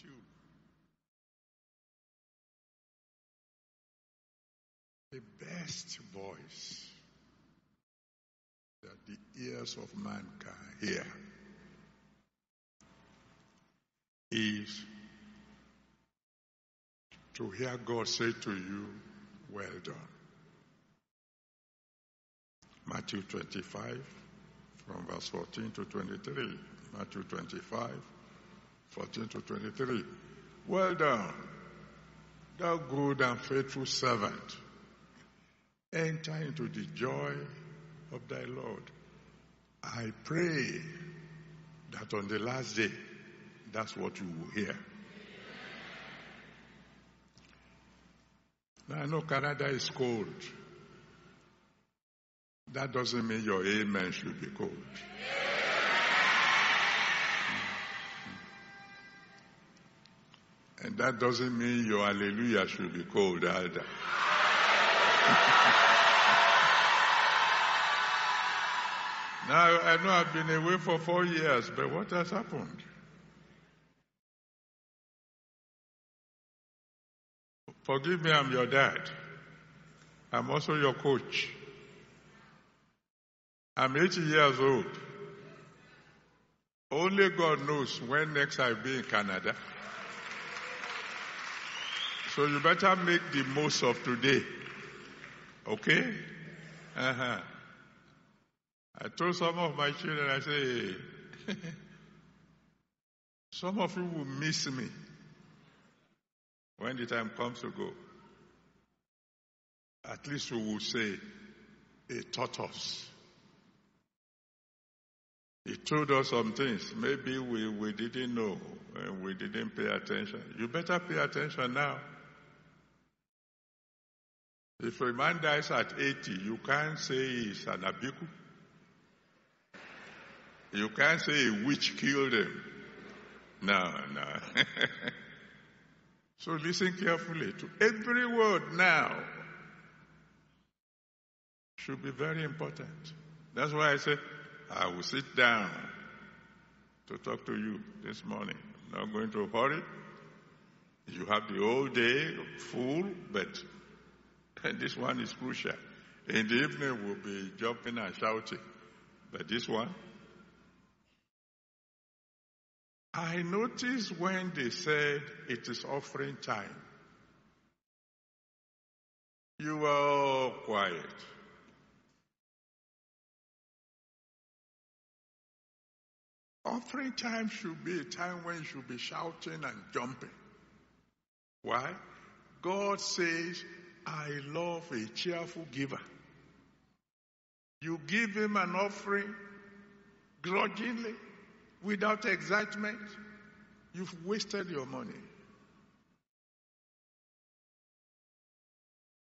June. The best voice that the ears of man can hear is to hear God say to you, well done. Matthew 25, from verse 14 to 23. Matthew 25, 14 to 23. Well done, thou good and faithful servant. Enter into the joy of thy Lord. I pray that on the last day, that's what you will hear. Now, I know Canada is cold. That doesn't mean your amen should be cold. And that doesn't mean your hallelujah should be cold, Alda. Now, I know I've been away for 4 years, but what has happened? Forgive me, I'm your dad. I'm also your coach. I'm 80 years old. Only God knows when next I'll be in Canada. So you better make the most of today. Okay? I told some of my children, I say, some of you will miss me when the time comes to go. At least we will say, he taught us. He told us some things. Maybe we didn't know, and we didn't pay attention. You better pay attention now. If a man dies at 80, you can't say he's an abiku. You can't say a witch killed him. No. So listen carefully to every word now. Should be very important. That's why I say, I will sit down to talk to you this morning. I'm not going to hurry. You have the whole day full, but this one is crucial. In the evening, we'll be jumping and shouting. But this one, I noticed when they said it is offering time, you were all quiet. Offering time should be a time when you should be shouting and jumping. Why? God says, I love a cheerful giver. You give him an offering grudgingly, without excitement, you've wasted your money.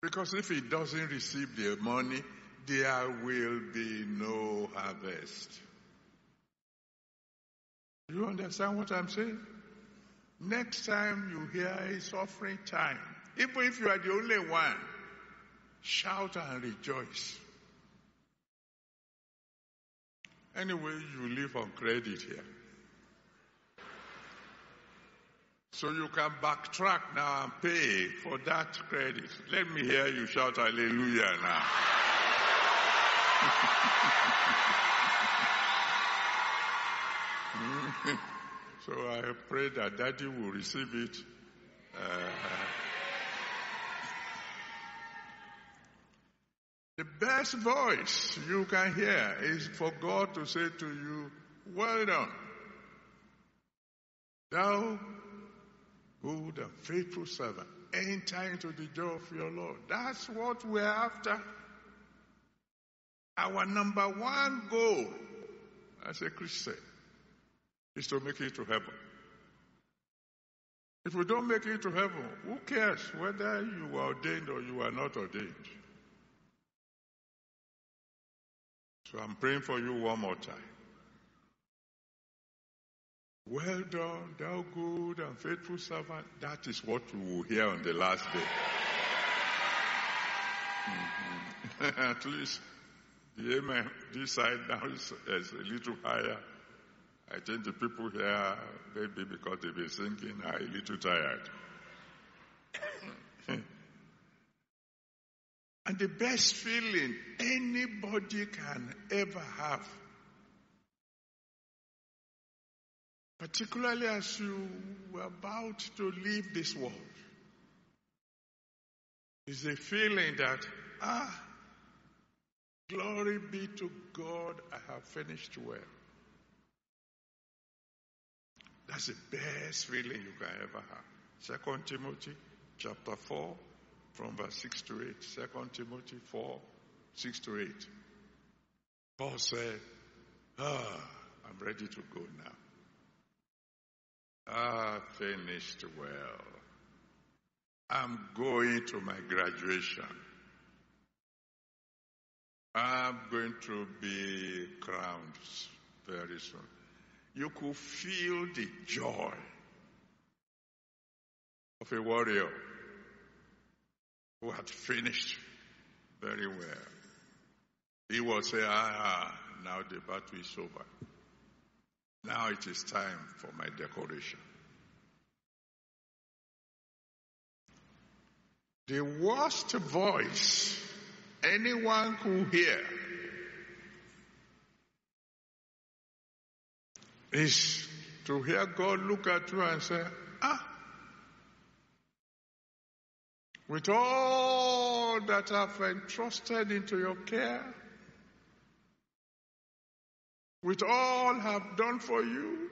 Because if he doesn't receive the money, there will be no harvest. Do you understand what I'm saying? Next time you hear it's offering time, even if you are the only one, shout and rejoice. Anyway, you live on credit here. So you can backtrack now and pay for that credit. Let me hear you shout hallelujah now. So I pray that Daddy will receive it. The best voice you can hear is for God to say to you, well done, thou good and faithful servant, enter into the joy of your Lord. That's what we're after. Our number one goal as a Christian is to make it to heaven. If we don't make it to heaven, who cares whether you are ordained or you are not ordained? So I'm praying for you one more time. Well done, thou good and faithful servant. That is what you will hear on the last day. At least the amen this side now is a little higher. I think the people here, maybe because they've been thinking, are a little tired. And the best feeling anybody can ever have, particularly as you were about to leave this world, is a feeling that, glory be to God, I have finished well. That's the best feeling you can ever have. 2 Timothy chapter 4, from verse 6 to 8. 2 Timothy 4, 6 to 8. Paul said, I'm ready to go now. I finished well. I'm going to my graduation. I'm going to be crowned very soon. You could feel the joy of a warrior who had finished very well. He would say, now the battle is over. Now it is time for my decoration. The worst voice anyone could hear is to hear God look at you and say, with all that I've entrusted into your care, with all I've done for you,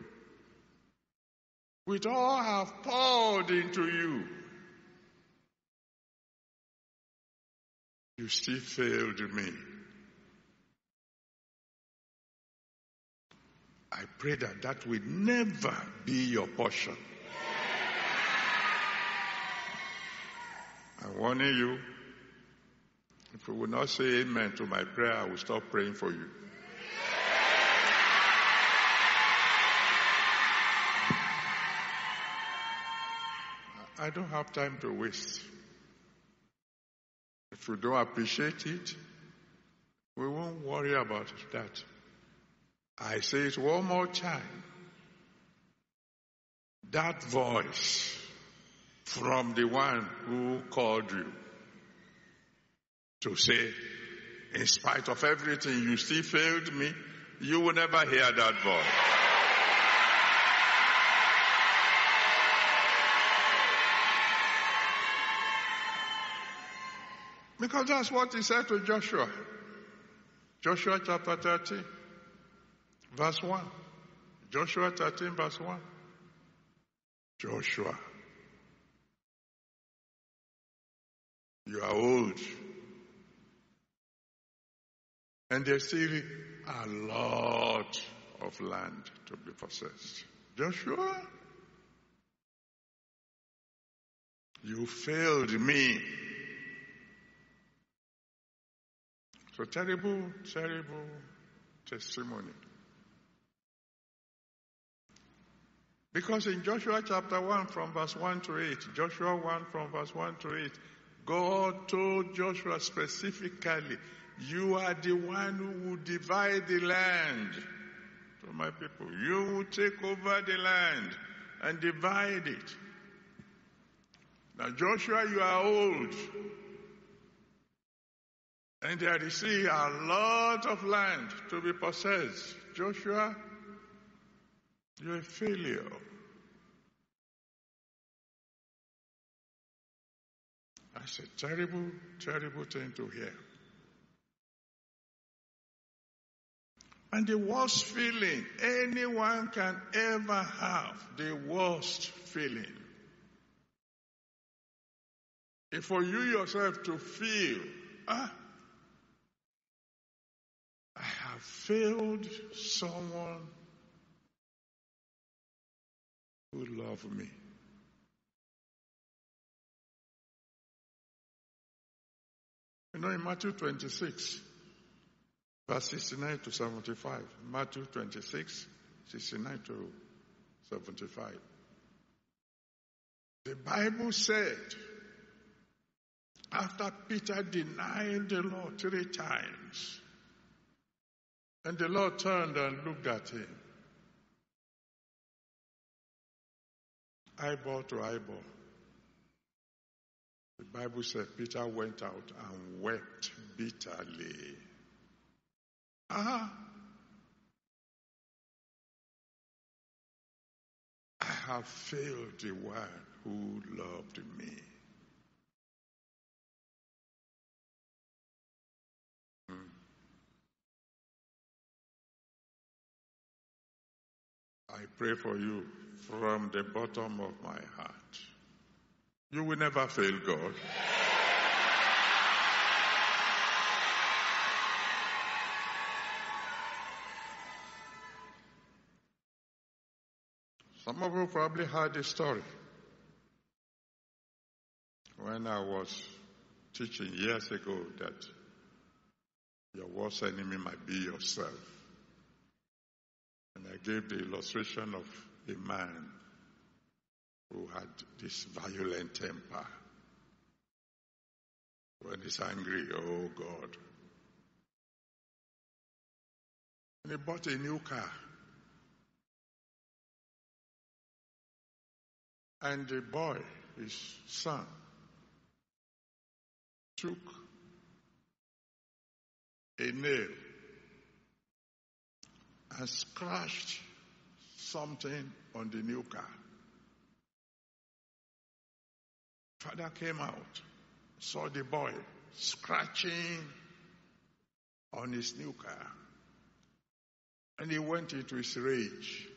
with all I've poured into you, you still failed me. I pray that that will never be your portion. I'm warning you, if you will not say amen to my prayer, I will stop praying for you. I don't have time to waste. If you don't appreciate it, we won't worry about that. I say it one more time. That voice from the one who called you to say, in spite of everything, you still failed me, you will never hear that voice. Because that's what he said to Joshua. Joshua chapter 13, verse 1. Joshua 13, verse 1. Joshua, you are old, and there's still a lot of land to be possessed. Joshua, you failed me. So terrible, terrible testimony. Because in Joshua chapter 1 from verse 1 to 8, Joshua 1 from verse 1 to 8, God told Joshua specifically, you are the one who will divide the land to my people. You will take over the land and divide it. Now Joshua, you are old. And there is still a lot of land to be possessed. Joshua, you're a failure. That's a terrible, terrible thing to hear. And the worst feeling anyone can ever have, the worst feeling, is for you yourself to feel, I have failed someone who loved me. You know, in Matthew 26, verse 69 to 75, Matthew 26, 69 to 75, the Bible said, after Peter denied the Lord 3 times, and the Lord turned and looked at him eyeball to eyeball. The Bible said Peter went out and wept bitterly. I have failed the one who loved me. I pray for you from the bottom of my heart. You will never fail God. Some of you probably heard this story. When I was teaching years ago that your worst enemy might be yourself. And I gave the illustration of a man who had this violent temper. When he's angry, oh God. And he bought a new car. And the boy, his son, took a nail and scratched something on the new car. Father came out, saw the boy scratching on his new car, and he went into his rage.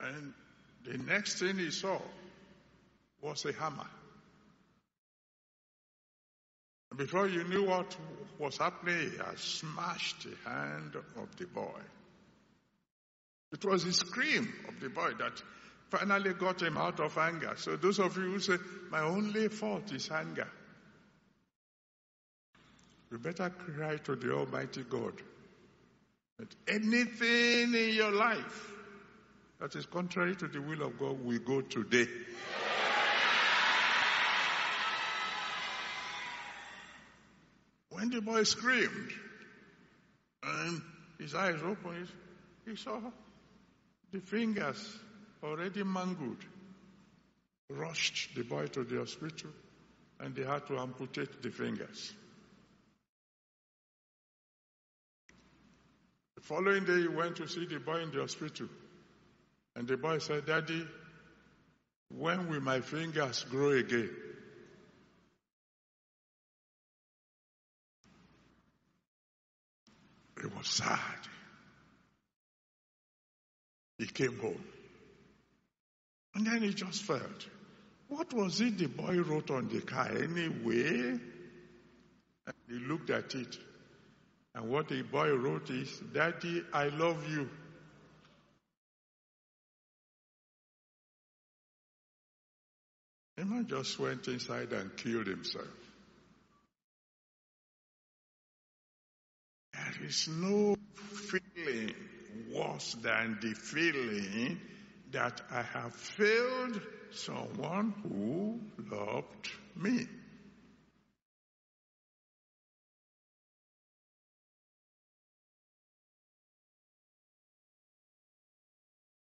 And the next thing he saw was a hammer. Before you knew what was happening, I smashed the hand of the boy. It was the scream of the boy that finally got him out of anger. So those of you who say, my only fault is anger, you better cry to the Almighty God that anything in your life that is contrary to the will of God will go today. When the boy screamed and his eyes opened, he saw the fingers already mangled. Rushed the boy to the hospital and they had to amputate the fingers. The following day he went to see the boy in the hospital and the boy said, Daddy, when will my fingers grow again? He was sad. He came home. And then he just felt, what was it the boy wrote on the car anyway? And he looked at it. And what the boy wrote is, Daddy, I love you. The man just went inside and killed himself. There is no feeling worse than the feeling that I have failed someone who loved me.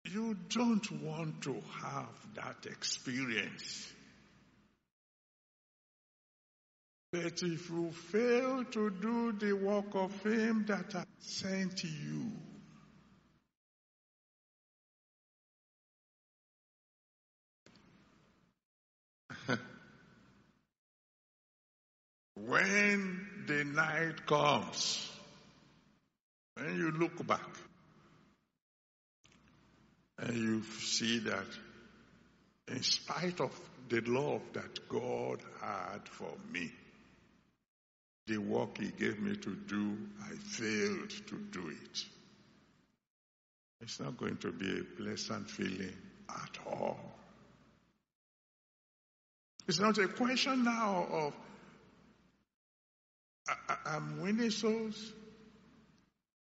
You don't want to have that experience. But if you fail to do the work of Him that I sent you, when the night comes, when you look back and you see that in spite of the love that God had for me, the work He gave me to do, I failed to do it. It's not going to be a pleasant feeling at all. It's not a question now of, I'm winning souls,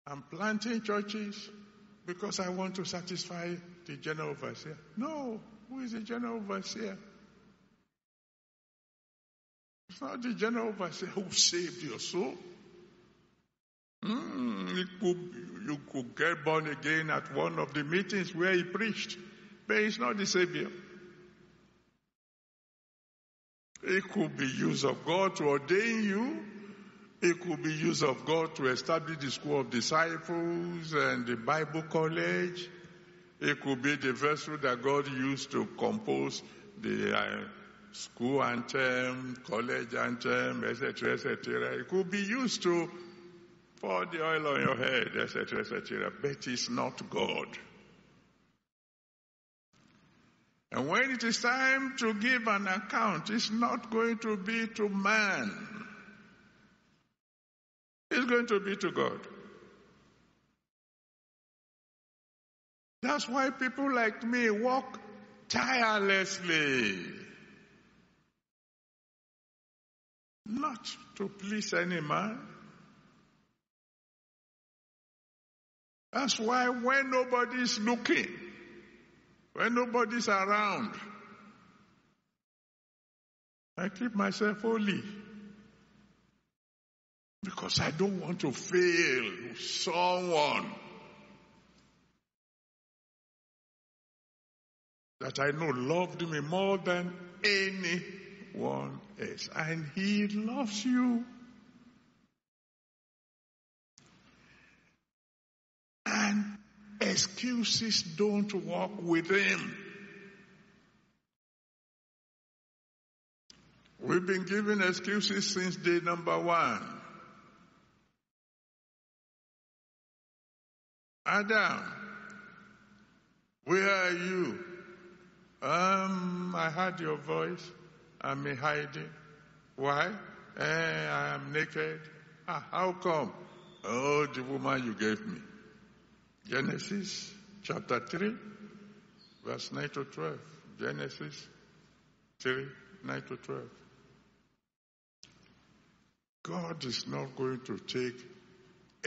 I'm planting churches because I want to satisfy the general overseer. No, who is the general overseer? It's not the general overseer who saved your soul. You could get born again at one of the meetings where he preached. But he's not the Savior. It could be used of God to ordain you. It could be used of God to establish the school of disciples and the Bible college. It could be the vessel that God used to compose the school anthem, college anthem, etc., etc. It could be used to pour the oil on your head, etc., etc. But it's not God. And when it is time to give an account, it's not going to be to man. It's going to be to God. That's why people like me walk tirelessly. Not to please any man. That's why when nobody's looking, when nobody's around, I keep myself holy. Because I don't want to fail someone that I know loved me more than anyone else. And he loves you. And excuses don't work with him. We've been giving excuses since day number one. Adam, where are you? I heard your voice. I'm in hiding. Why? I am naked. How come? Oh, the woman you gave me. Genesis chapter 3, verse 9 to 12. Genesis 3, 9 to 12. God is not going to take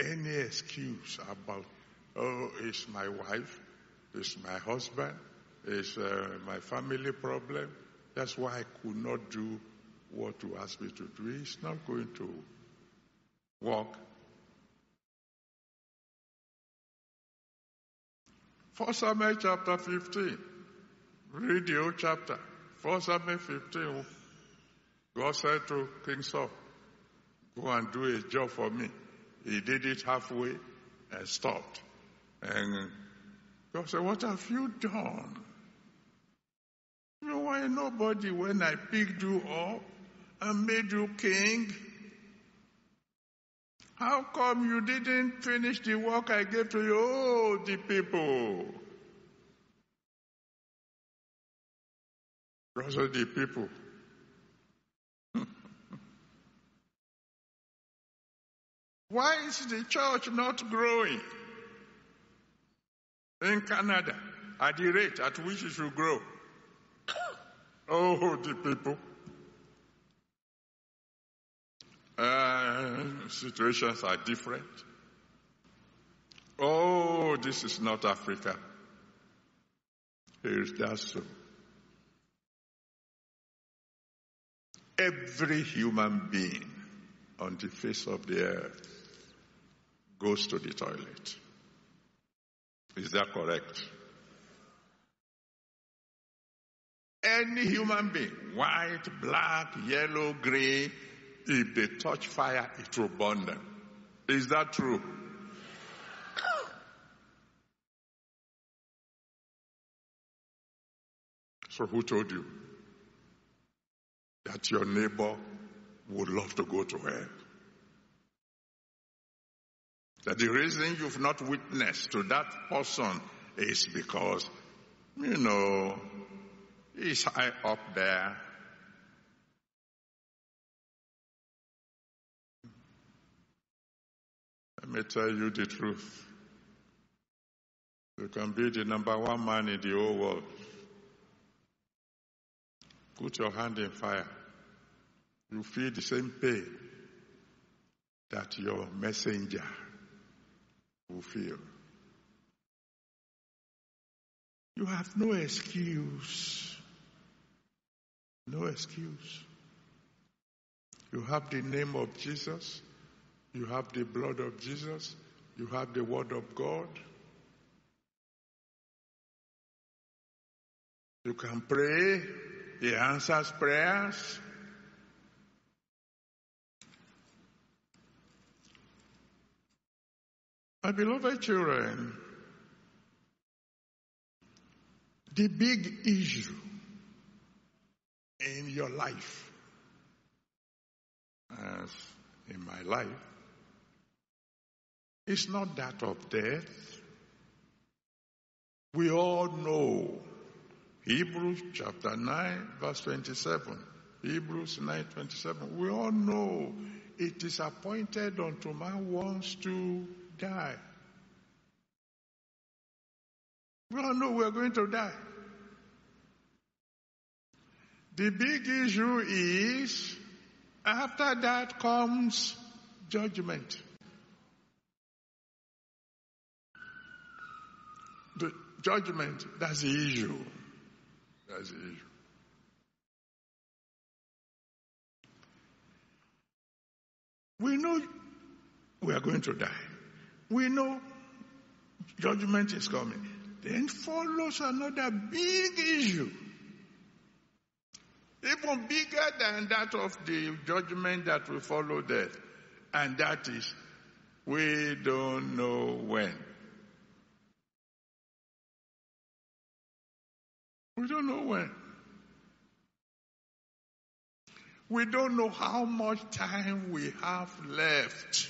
any excuse about, oh, it's my wife, it's my husband, it's my family problem. That's why I could not do what you asked me to do. It's not going to work. First Samuel chapter 15. Read the whole chapter. First Samuel 15. God said to King Saul, go and do a job for me. He did it halfway and stopped. And God said, what have you done? You were nobody when I picked you up and made you king. How come you didn't finish the work I gave to you? Oh, the people. Those are the people. Why is the church not growing in Canada at the rate at which it should grow? Oh, the people. Situations are different. Oh, this is not Africa. Here's that so. Every human being on the face of the earth goes to the toilet. Is that correct? Any human being, white, black, yellow, gray, if they touch fire, it will burn them. Is that true? So who told you that your neighbor would love to go to hell? That the reason you've not witnessed to that person is because, you know, he's high up there. Let me tell you the truth. You can be the number one man in the whole world. Put your hand in fire. You feel the same pain that your messenger will feel. You have no excuse. No excuse. You have the name of Jesus. You have the blood of Jesus. You have the word of God. You can pray. He answers prayers. My beloved children, the big issue in your life, as in my life, is not that of death. We all know Hebrews chapter 9 verse 27. Hebrews 9:27. We all know it is appointed unto man once to die. We all know we are going to die. The big issue is, after that comes judgment. The judgment, that's the issue. That's the issue. We know we are going to die. We know judgment is coming. Then follows another big issue, even bigger than that of the judgment that will follow death. And that is, we don't know when. We don't know when. We don't know how much time we have left.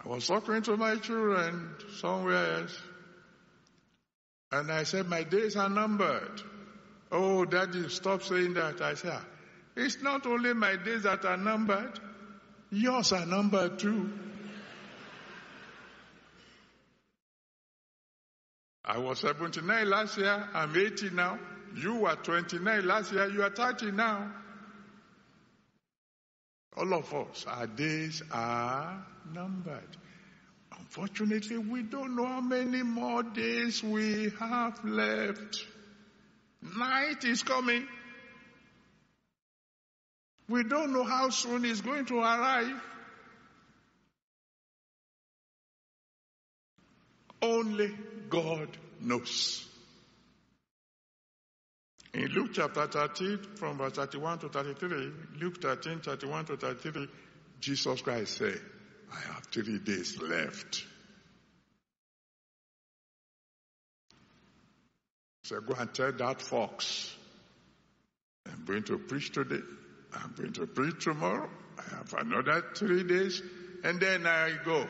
I was talking to my children somewhere else, and I said, my days are numbered. Oh, Daddy, stop saying that. I said, it's not only my days that are numbered, yours are numbered too. I was 79 last year, I'm 80 now. You were 29 last year, you are 30 now. All of us, our days are numbered. Unfortunately, we don't know how many more days we have left. Night is coming. We don't know how soon it's going to arrive. Only God knows. In Luke chapter 13, from verse 31 to 33, Luke 13, 31 to 33, Jesus Christ said, I have 3 days left. He said, go and tell that fox, I'm going to preach today, I'm going to preach tomorrow, I have another 3 days, and then I go.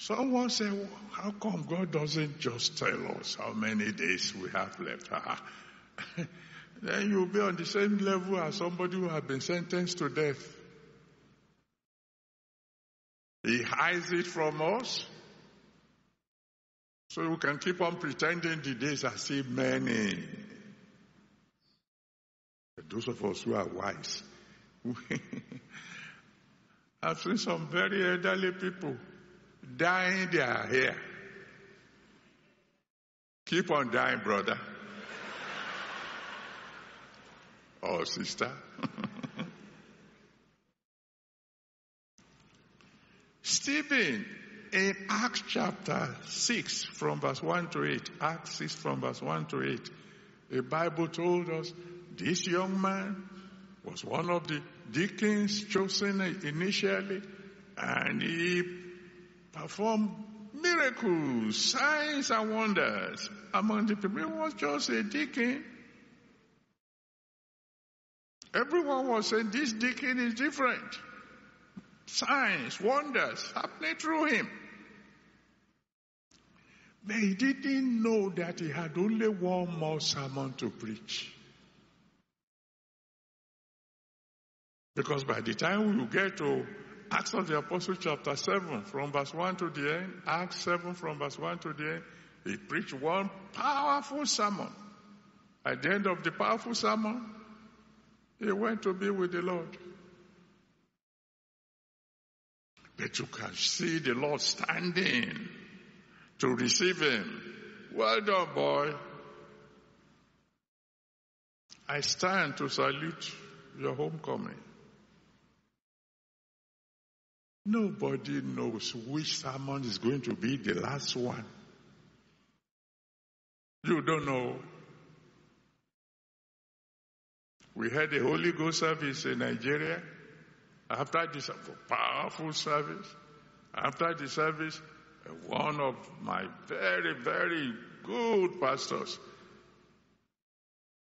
Someone said, well, how come God doesn't just tell us how many days we have left? Then you'll be on the same level as somebody who has been sentenced to death. He hides it from us, so we can keep on pretending the days are still many. But those of us who are wise, I've seen some very elderly people dying their hair. Keep on dying, brother or sister. Stephen, in Acts chapter 6 from verse 1 to 8, Acts 6 from verse 1 to 8, the Bible told us this young man was one of the deacons chosen initially, and he performed miracles, signs, and wonders among the people. He was just a deacon. Everyone was saying, this deacon is different. Signs, wonders happening through him. But he didn't know that he had only one more sermon to preach. Because by the time we get to Acts of the Apostles chapter 7 from verse 1 to the end, Acts 7 from verse 1 to the end, he preached one powerful sermon. At the end of the powerful sermon, he went to be with the Lord. But you can see the Lord standing to receive him. Well done, boy. I stand to salute your homecoming. Nobody knows which sermon is going to be the last one. You don't know. We had a Holy Ghost service in Nigeria. After this powerful service, one of my very, very good pastors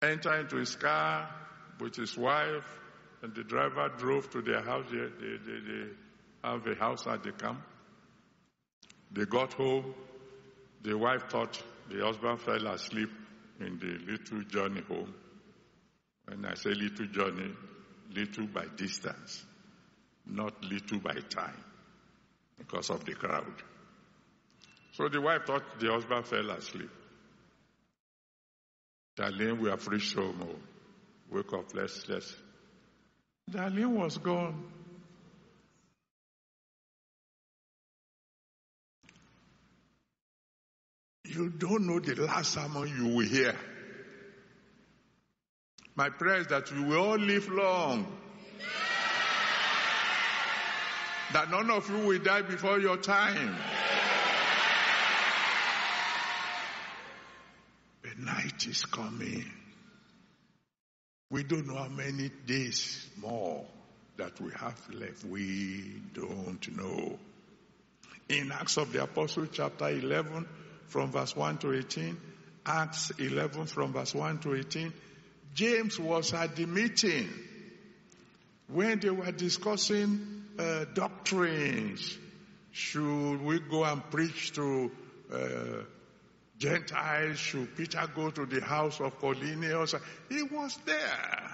entered into his car with his wife, and the driver drove to their house. They have a house at the camp. They got home. The wife thought the husband fell asleep in the little journey home. When I say little journey, little by distance, not little by time, because of the crowd. So the wife thought the husband fell asleep. Darlene, we have reached home. Wake up, let's. Darlene was gone. You don't know the last sermon you will hear. My prayer is that you will all live long. Yeah. That none of you will die before your time. Yeah. The night is coming. We don't know how many days more that we have left. We don't know. In Acts of the Apostles, chapter 11, from verse 1 to 18, Acts 11 from verse 1 to 18, James was at the meeting when they were discussing doctrines. Should we go and preach to Gentiles? Should Peter go to the house of Cornelius? He was there.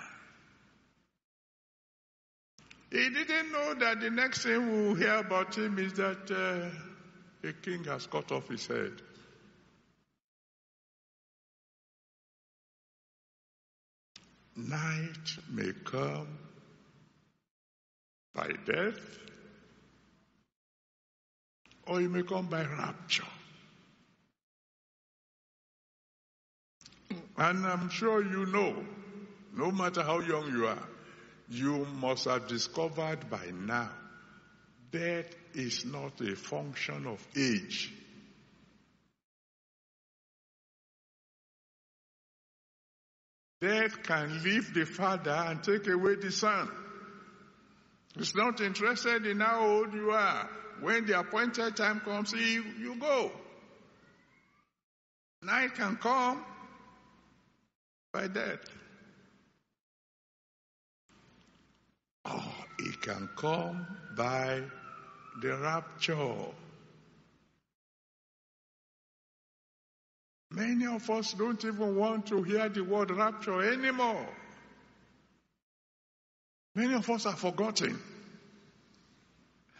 He didn't know that the next thing we will hear about him is that a king has cut off his head. Night may come by death, or it may come by rapture. And I'm sure you know, no matter how young you are, you must have discovered by now, death is not a function of age. Death can leave the Father and take away the Son. It's not interested in how old you are. When the appointed time comes, you go. Night can come by death. Or it can come by the rapture. Many of us don't even want to hear the word rapture anymore. Many of us are forgotten.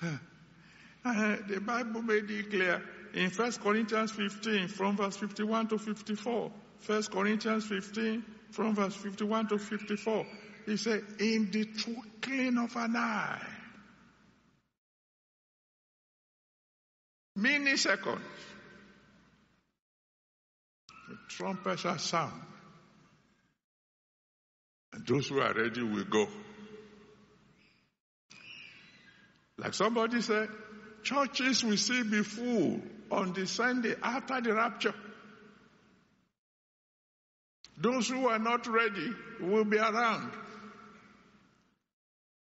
The Bible made it clear in 1 Corinthians 15 from verse 51 to 54. 1 Corinthians 15 from verse 51 to 54. He said, in the twinkling of an eye. Milliseconds. The trumpets are sound, and those who are ready will go. Like somebody said, churches will still be full on the Sunday after the rapture. Those who are not ready will be around.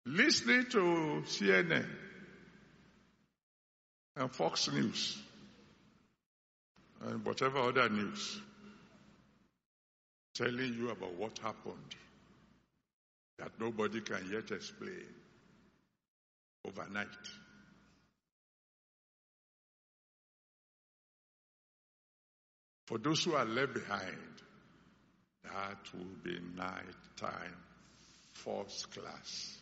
Listening to CNN and Fox News and whatever other news, telling you about what happened that nobody can yet explain overnight. For those who are left behind, that will be nighttime, first class.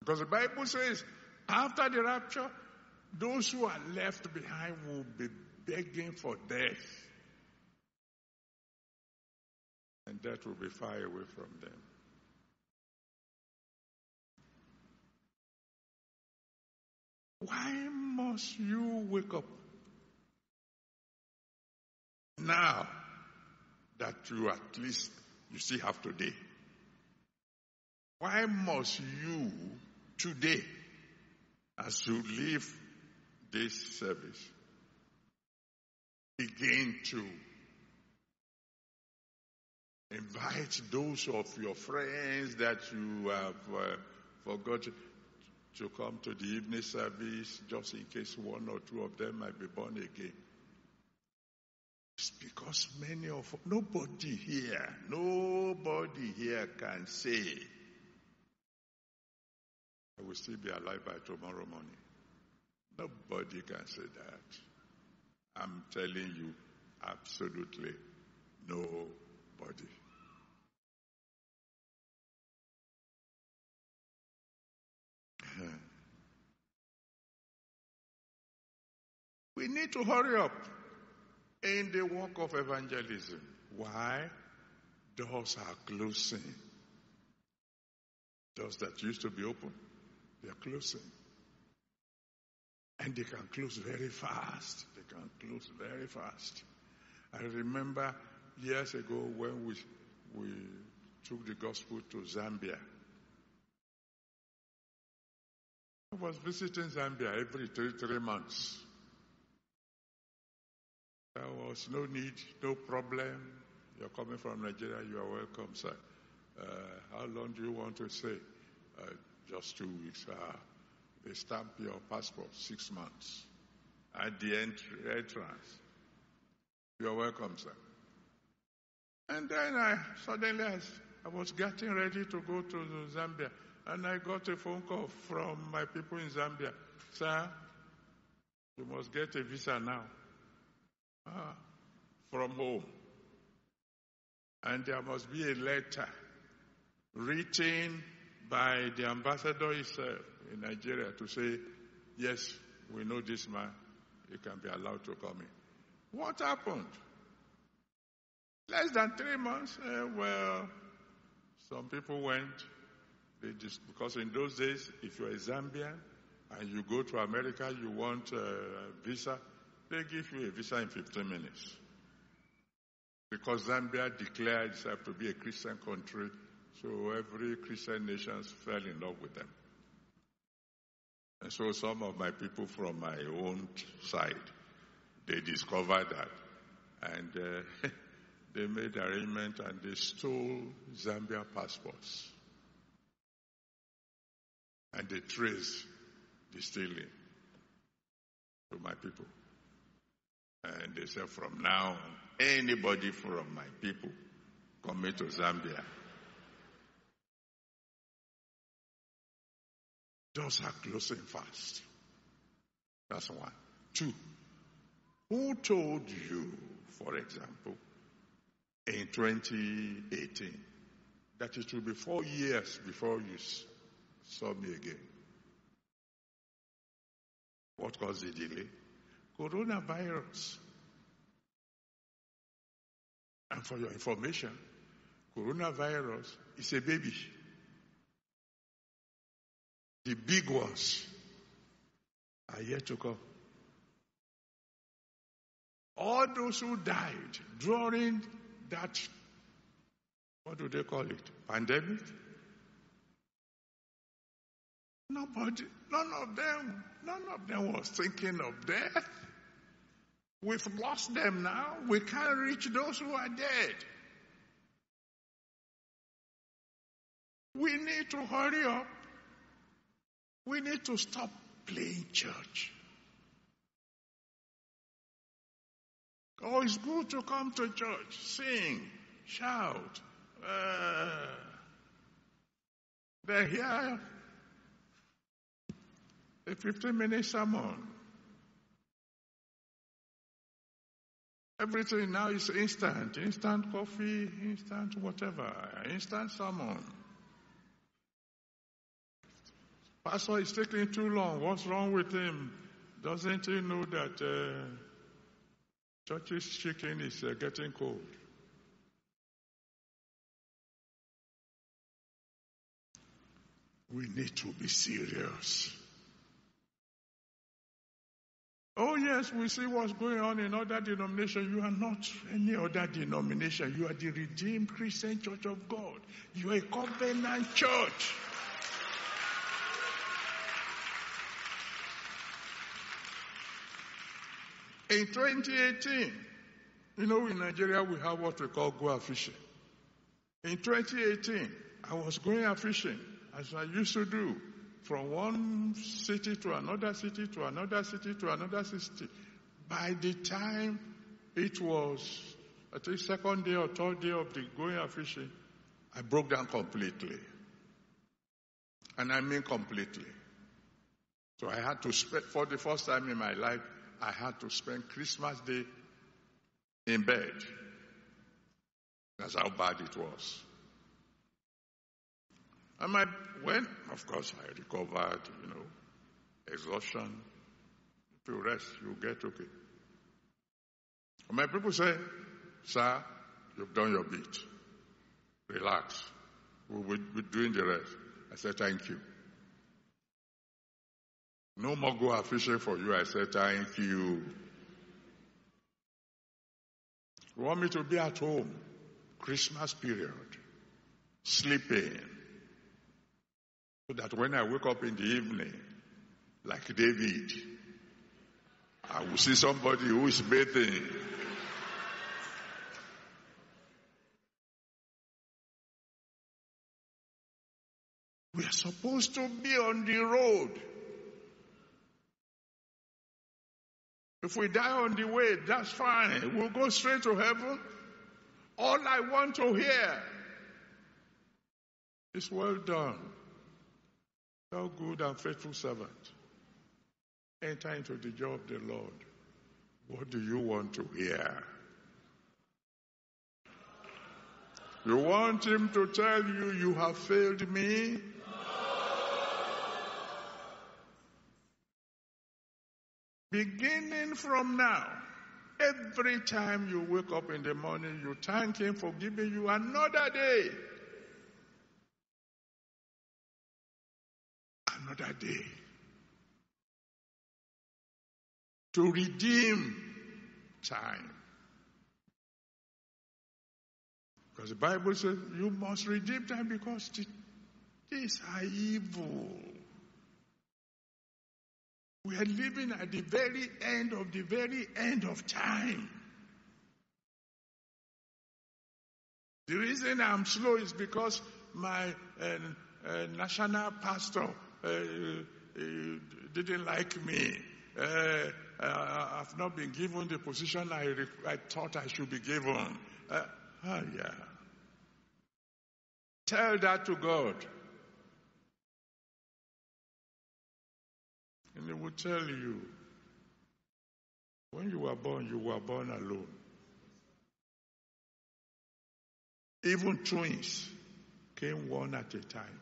Because the Bible says, after the rapture, those who are left behind will be begging for death. And death will be far away from them. Why must you wake up now that you at least you still have today. Why must you today, as you leave this service, begin to invite those of your friends that you have forgotten to come to the evening service, just in case one or two of them might be born again? It's because many of nobody here can say, I will still be alive by tomorrow morning. Nobody can say that. I'm telling you, absolutely nobody. We need to hurry up in the work of evangelism. Why? Doors are closing. Doors that used to be open, they are closing. And they can close very fast. I remember years ago when we took the gospel to Zambia. I was visiting Zambia every three months. There was no need, no problem. You're coming from Nigeria, you are welcome, sir. How long do you want to stay? Just 2 weeks. They stamp your passport, 6 months. At the entrance, you're welcome, sir. And then I was getting ready to go to Zambia, and I got a phone call from my people in Zambia. Sir, you must get a visa now. From home. And there must be a letter written by the ambassador himself in Nigeria to say, yes, we know this man. He can be allowed to come in. What happened? Less than 3 months, some people went. Because in those days, if you're a Zambian and you go to America, you want a visa, they give you a visa in 15 minutes. Because Zambia declared itself to be a Christian country, so every Christian nation fell in love with them. And so some of my people from my own side, they discovered that. And they made arrangement and they stole Zambia passports. And they traced the stealing to my people. And they said, from now on, anybody from my people coming to Zambia. Doors are closing fast. That's one. Two, who told you, for example, in 2018, that it will be 4 years before you saw me again? What caused the delay? Coronavirus. And for your information, coronavirus is a baby. The big ones are yet to come. All those who died during that, what do they call it? Pandemic? Nobody, none of them was thinking of death. We've lost them now. We can't reach those who are dead. We need to hurry up. We need to stop playing church. Oh, it's good to come to church, sing, shout. They hear a 15-minute sermon. Everything now is instant coffee, instant whatever, instant salmon. Pastor is taking too long. What's wrong with him? Doesn't he know that church's chicken is getting cold? We need to be serious Oh yes, we see what's going on in other denominations. You are not any other denomination. You are the Redeemed Christian Church of God. You are a covenant church. In 2018, in Nigeria we have what we call go out fishing. In 2018, I was going out fishing, as I used to do, from one city to another city to another city to another city. By the time it was, I think, second day or third day of the going out fishing, I broke down completely. And I mean completely. So I had to spend, for the first time in my life, I had to spend Christmas Day in bed. That's how bad it was. And of course, I recovered, exhaustion. If you rest, you get okay. And my people say, sir, you've done your bit. Relax. We're doing the rest. I said, thank you. No more go out fishing for you. I said, thank you. You want me to be at home? Christmas period. Sleeping. So that when I wake up in the evening, like David, I will see somebody who is bathing. We are supposed to be on the road. If we die on the way, that's fine. We'll go straight to heaven. All I want to hear is, well done, thou good and faithful servant. Enter into the joy of the Lord. What do you want to hear? You want him to tell you, you have failed me? Beginning from now, every time you wake up in the morning, you thank him for giving you another day. Another day. To redeem time. Because the Bible says you must redeem time because these are evil. We are living at the very end of time. The reason I'm slow is because my national pastor didn't like me. I've not been given the position I thought I should be given. Tell that to God. And they will tell you, when you were born alone. Even twins came one at a time.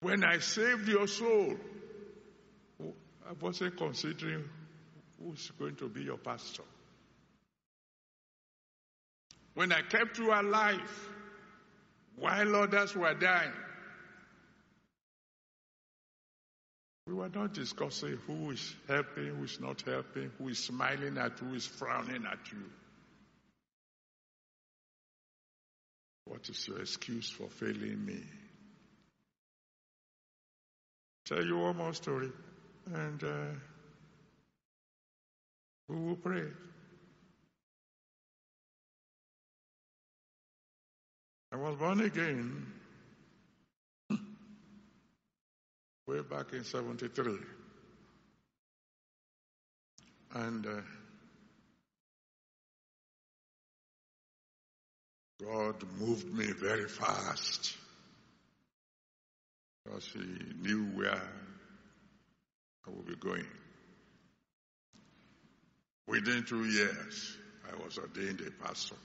When I saved your soul, I wasn't considering who's going to be your pastor. When I kept you alive while others were dying, we were not discussing who is helping, who is not helping, who is smiling at, who is frowning at you. What is your excuse for failing me? Tell you one more story, and we will pray. I was born again way back in 73. And God moved me very fast because he knew where I would be going. Within 2 years, I was ordained a pastor.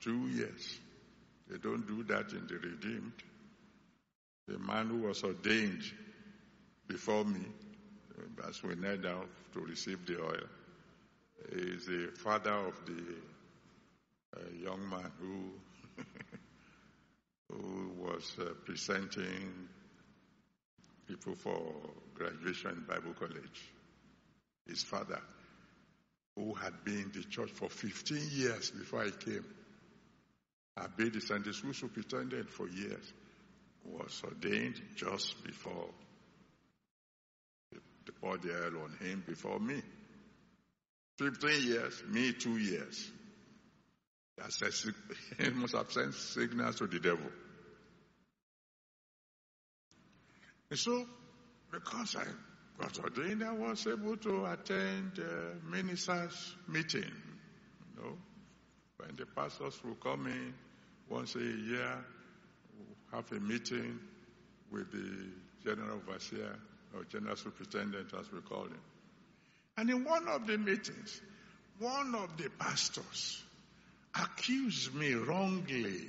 2 years. They don't do that in the Redeemed. The man who was ordained before me, as we knelt down to receive the oil, is the father of the young man who who was presenting people for graduation in Bible college. his father, who had been in the church for 15 years before I came. I've been the Sunday school superintendent for years, was ordained just before they poured the oil on him before me. 15 years, me 2 years. He must have sent signals to the devil. And so, because I got ordained, I was able to attend ministers' meeting. You know, when the pastors will come in once a year, we'll have a meeting with the general overseer or general superintendent, as we call him. And in one of the meetings, one of the pastors accused me wrongly.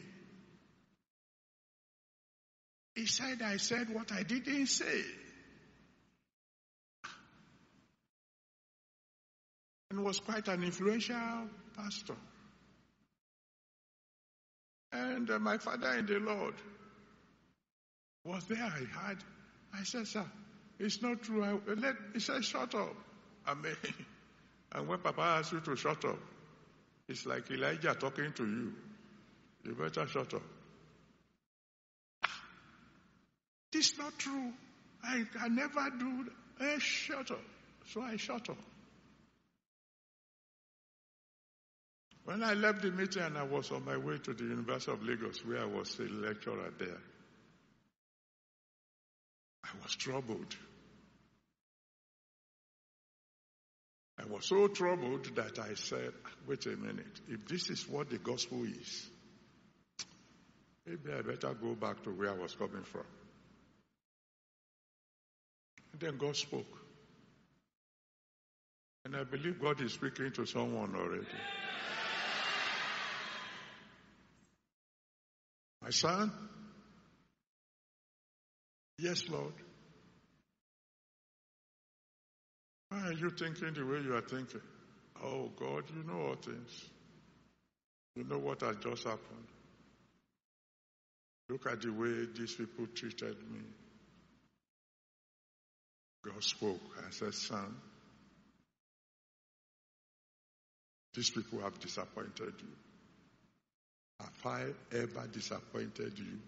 He said, I said what I didn't say. And was quite an influential pastor. And my father in the Lord was there. I said, sir, it's not true. He said, shut up. Amen. And when Papa asks you to shut up, it's like Elijah talking to you. You better shut up. This is not true. I can never do that. Shut up. So I shut up. When I left the meeting and I was on my way to the University of Lagos, where I was a lecturer there, I was troubled. I was so troubled that I said, wait a minute, if this is what the gospel is, maybe I better go back to where I was coming from. And then God spoke. And I believe God is speaking to someone already. My son? Yes, Lord. Why are you thinking the way you are thinking? Oh, God, you know all things. You know what has just happened. Look at the way these people treated me. God spoke. I said, son, these people have disappointed you. Have I ever disappointed you?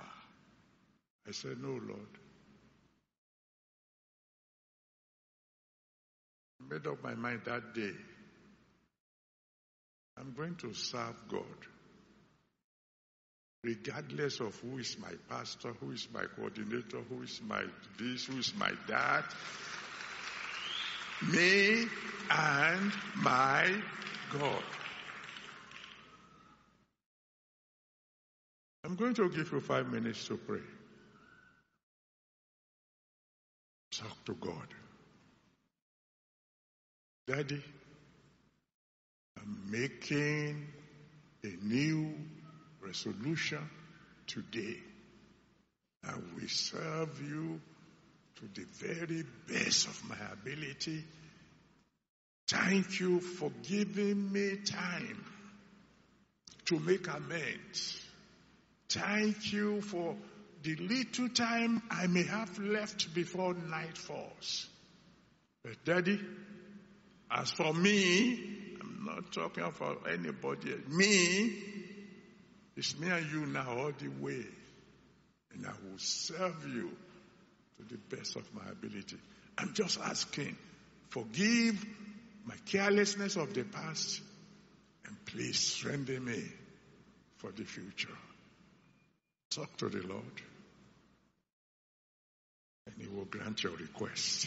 I said, no, Lord. I made up my mind that day. I'm going to serve God. Regardless of who is my pastor, who is my coordinator, who is my this, who is my that. Me and my God. I'm going to give you 5 minutes to pray. Talk to God. Daddy, I'm making a new resolution today. I will serve you to the very best of my ability. Thank you for giving me time to make amends. Thank you for the little time I may have left before night falls. But Daddy, as for me, I'm not talking about anybody else. Me, it's me and you now all the way. And I will serve you to the best of my ability. I'm just asking, forgive my carelessness of the past and please strengthen me for the future. Talk to the Lord and He will grant your request.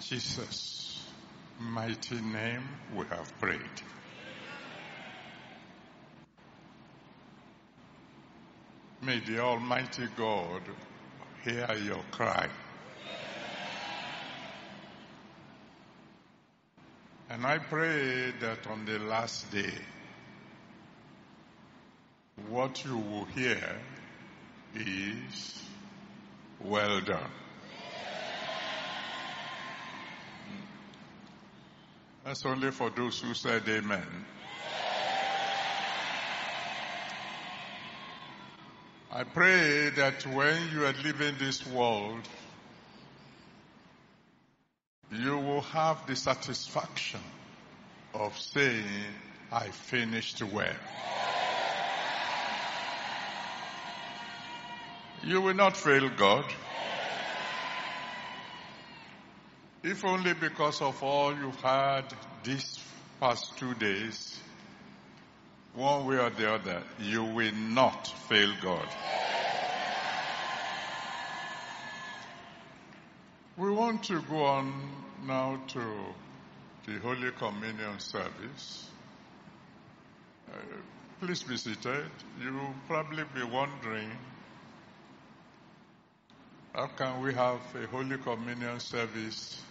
Jesus' mighty name we have prayed. May the Almighty God hear your cry. And I pray that on the last day, what you will hear is, well done. That's only for those who said amen. I pray that when you are leaving this world, you will have the satisfaction of saying, I finished well. You will not fail God. If only because of all you've had these past 2 days, one way or the other, you will not fail God. We want to go on now to the Holy Communion service. Please be seated. You will probably be wondering, how can we have a Holy Communion service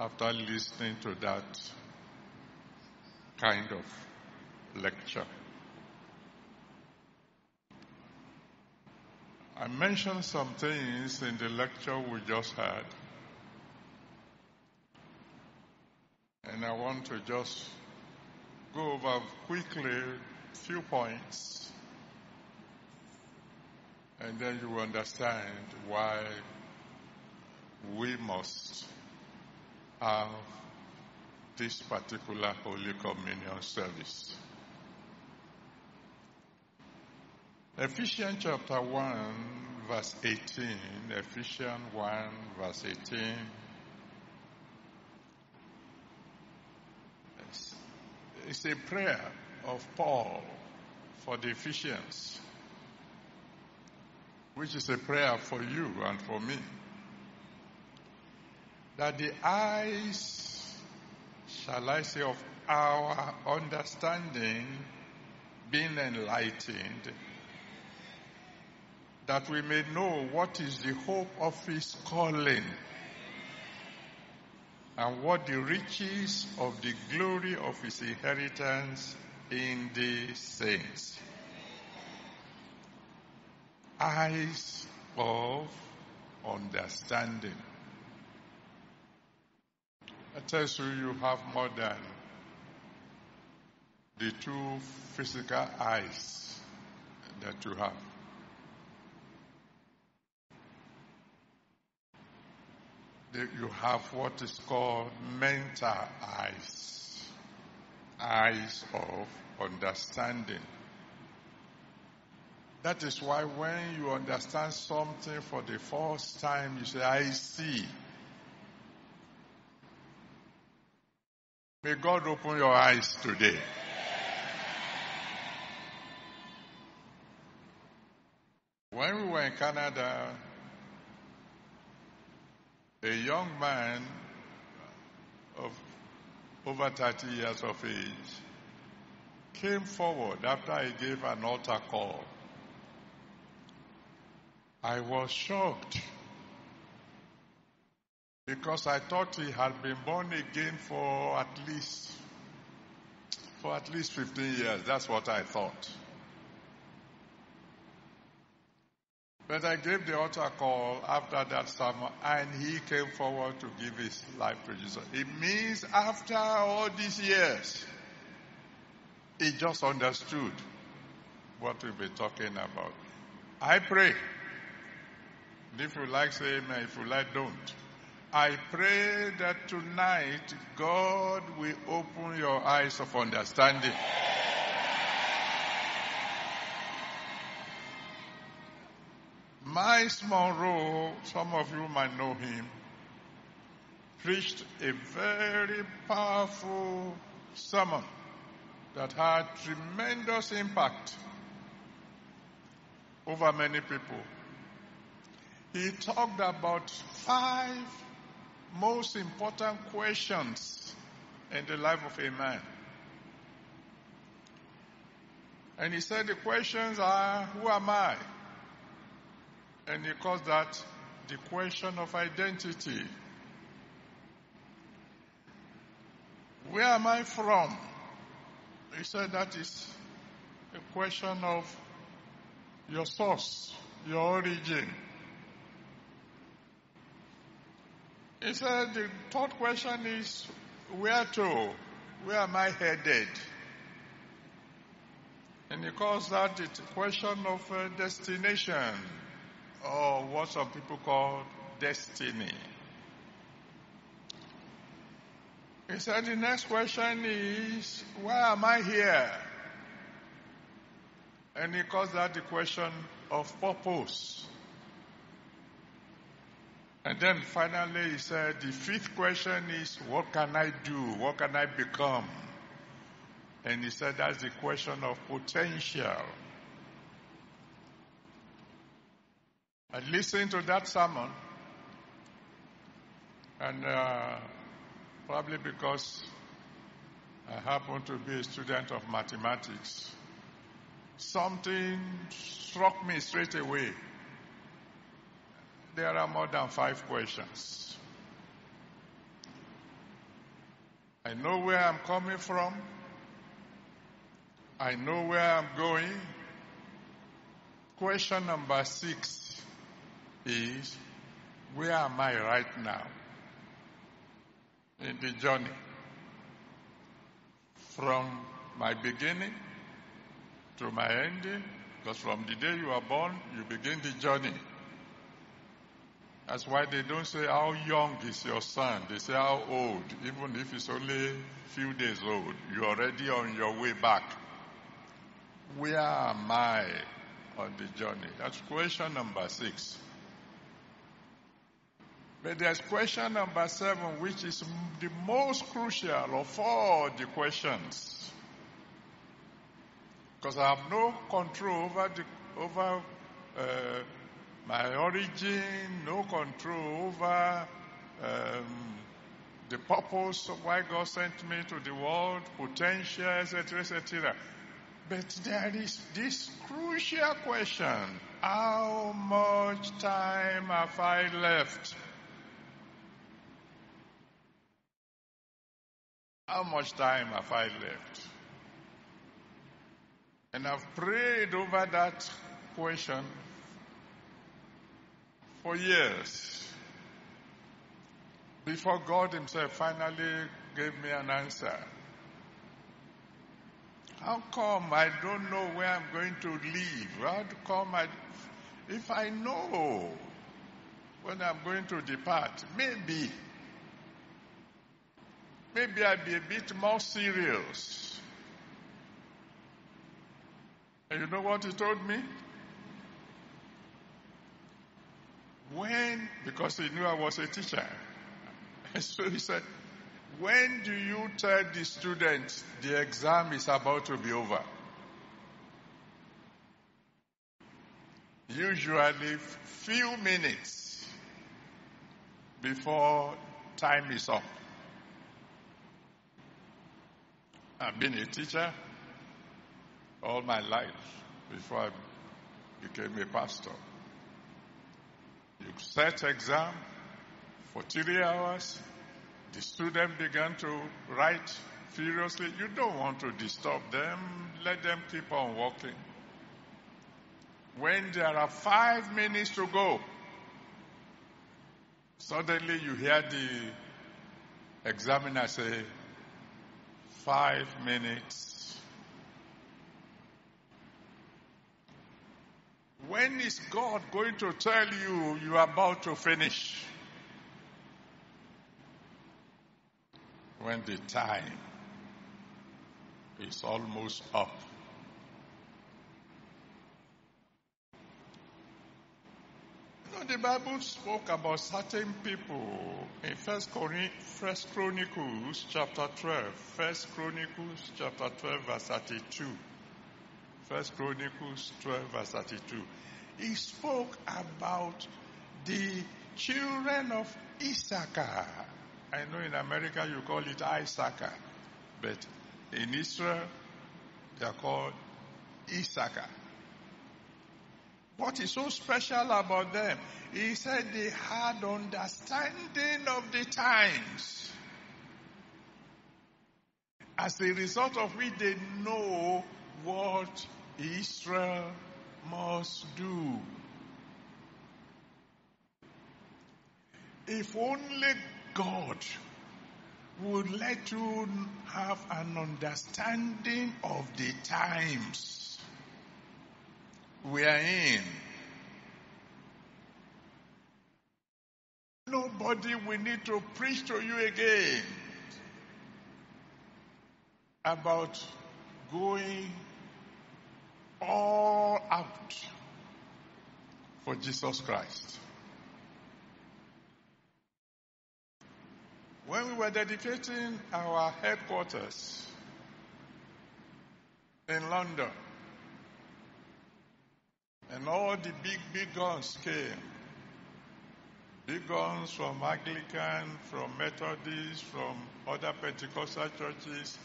after listening to that kind of lecture? I mentioned some things in the lecture we just had, and I want to just go over quickly a few points, and then you understand why we must have this particular Holy Communion service. Ephesians chapter 1 verse 18, Ephesians 1 verse 18 is a prayer of Paul for the Ephesians, which is a prayer for you and for me, that the eyes, shall I say, of our understanding being enlightened, that we may know what is the hope of his calling and what the riches of the glory of his inheritance in the saints. Eyes of understanding. That tells you you have more than the two physical eyes that you have. You have what is called mental eyes, eyes of understanding. That is why when you understand something for the first time, you say, I see. May God open your eyes today. When we were in Canada, a young man of over 30 years of age came forward after I gave an altar call. I was shocked because I thought he had been born again for at least 15 years. That's what I thought. But I gave the altar call after that sermon, and he came forward to give his life to Jesus. It means after all these years, he just understood what we've been talking about. I pray. If you like, say amen. If you like, don't. I pray that tonight, God will open your eyes of understanding. Miles Monroe, some of you might know him, preached a very powerful sermon that had tremendous impact over many people. He talked about 5 most important questions in the life of a man. And he said the questions are, who am I? And he calls that the question of identity. Where am I from? He said that is a question of your source, your origin. He said the third question is, where to? Where am I headed? And he calls that the question of destination, or what some people call destiny. He said the next question is, why am I here? And he calls that the question of purpose. And then finally he said the fifth question is, what can I do? What can I become? And he said that's the question of potential. I listened to that sermon, and probably because I happen to be a student of mathematics, something struck me straight away. There are more than 5 questions. I know where I'm coming from. I know where I'm going. Question number 6 is, where am I right now in the journey from my beginning to my ending? Because from the day you are born, you begin the journey. That's why they don't say how young is your son. They say how old. Even if it's only a few days old, you're already on your way back. Where am I on the journey? That's question number 6. But there's question number 7, which is the most crucial of all the questions. Because I have no control over my origin, no control over the purpose of why God sent me to the world, potential, etc., etc. But there is this crucial question: how much time have I left? How much time have I left? And I've prayed over that question for years, before God himself finally gave me an answer. How come I don't know where I'm going to live? How come if I know when I'm going to depart, maybe I'll be a bit more serious. And you know what he told me? Because he knew I was a teacher. And so he said, when do you tell the students the exam is about to be over? Usually few minutes before time is up. I've been a teacher all my life before I became a pastor. You set exam for 3 hours. The student began to write furiously. You don't want to disturb them. Let them keep on walking. When there are 5 minutes to go, suddenly you hear the examiner say, 5 minutes. When is God going to tell you you are about to finish? When the time is almost up. You know, the Bible spoke about certain people in First Chronicles chapter 12. First Chronicles chapter 12 verse 32. First Chronicles 12 verse 32. He spoke about the children of Issachar. I know in America you call it Issachar, but in Israel they are called Issachar. What is so special about them? He said they had understanding of the times, as a result of which they know what Israel must do. If only God would let you have an understanding of the times we are in. Nobody will need to preach to you again about going all out for Jesus Christ. When we were dedicating our headquarters in London, and all the big guns came, big guns from Anglican, from Methodist, from other Pentecostal churches,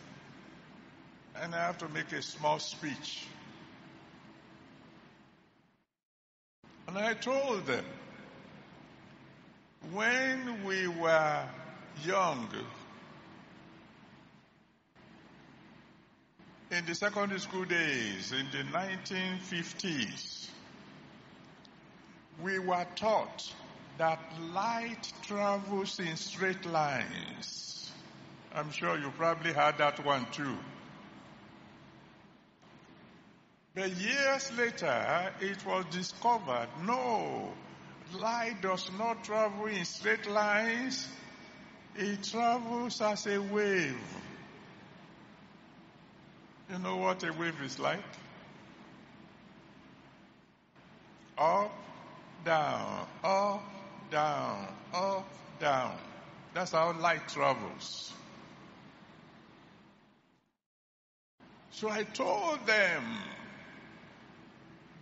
and I have to make a small speech. And I told them, when we were young, in the secondary school days, in the 1950s, we were taught that light travels in straight lines. I'm sure you probably heard that one too. But years later, it was discovered, no, light does not travel in straight lines. It travels as a wave. You know what a wave is like? Up, down, up, down, up, down. That's how light travels. So I told them,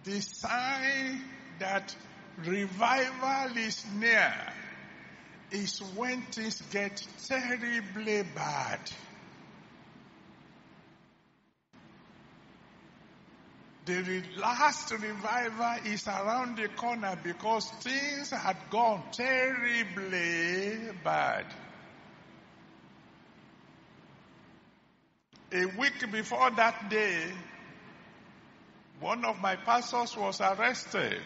the sign that revival is near is when things get terribly bad. The last revival is around the corner because things had gone terribly bad. A week before that day, one of my pastors was arrested.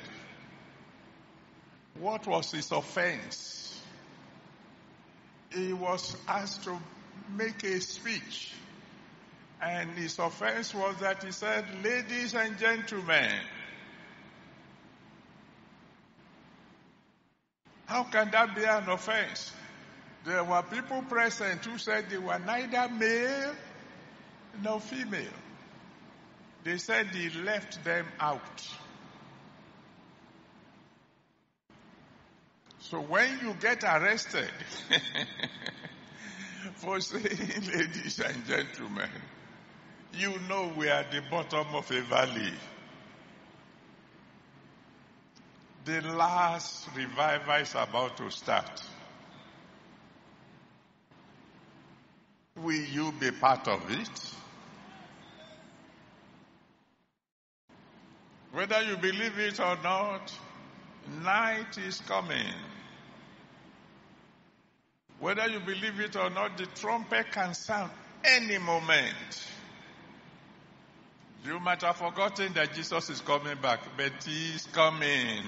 What was his offense? He was asked to make a speech. And his offense was that he said, "Ladies and gentlemen." How can that be an offense? There were people present who said they were neither male nor female. They said he left them out. So when you get arrested for saying, "Ladies and gentlemen," you know we are at the bottom of a valley. The last revival is about to start. Will you be part of it? Whether you believe it or not, night is coming. Whether you believe it or not, the trumpet can sound any moment. You might have forgotten that Jesus is coming back, but he is coming.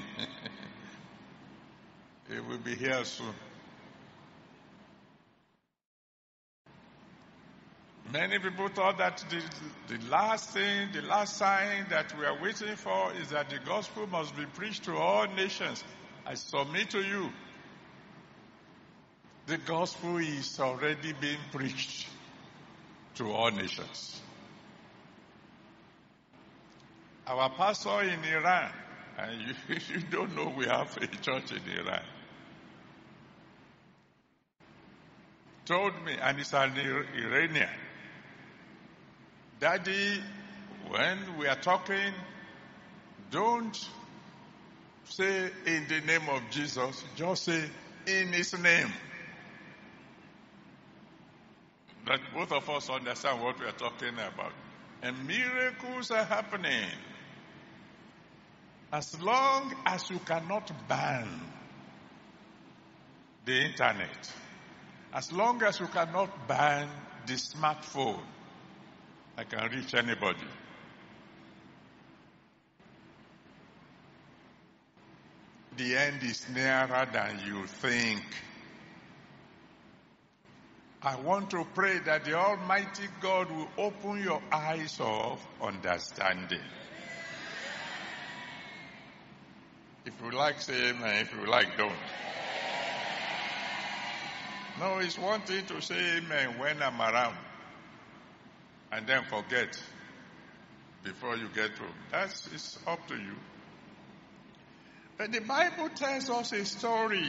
He will be here soon. Many people thought that the last sign that we are waiting for is that the gospel must be preached to all nations. I submit to you, the gospel is already being preached to all nations. Our pastor in Iran, and you don't know we have a church in Iran, told me, and he's an Iranian, "Daddy, when we are talking, don't say in the name of Jesus. Just say in his name. That both of us understand what we are talking about. And miracles are happening. As long as you cannot ban the internet, as long as you cannot ban the smartphone, I can reach anybody. The end is nearer than you think. I want to pray that the Almighty God will open your eyes of understanding. If you like, say amen. If you like, don't. No, it's one thing to say amen when I'm around and then forget before you get home. It's up to you. But the Bible tells us a story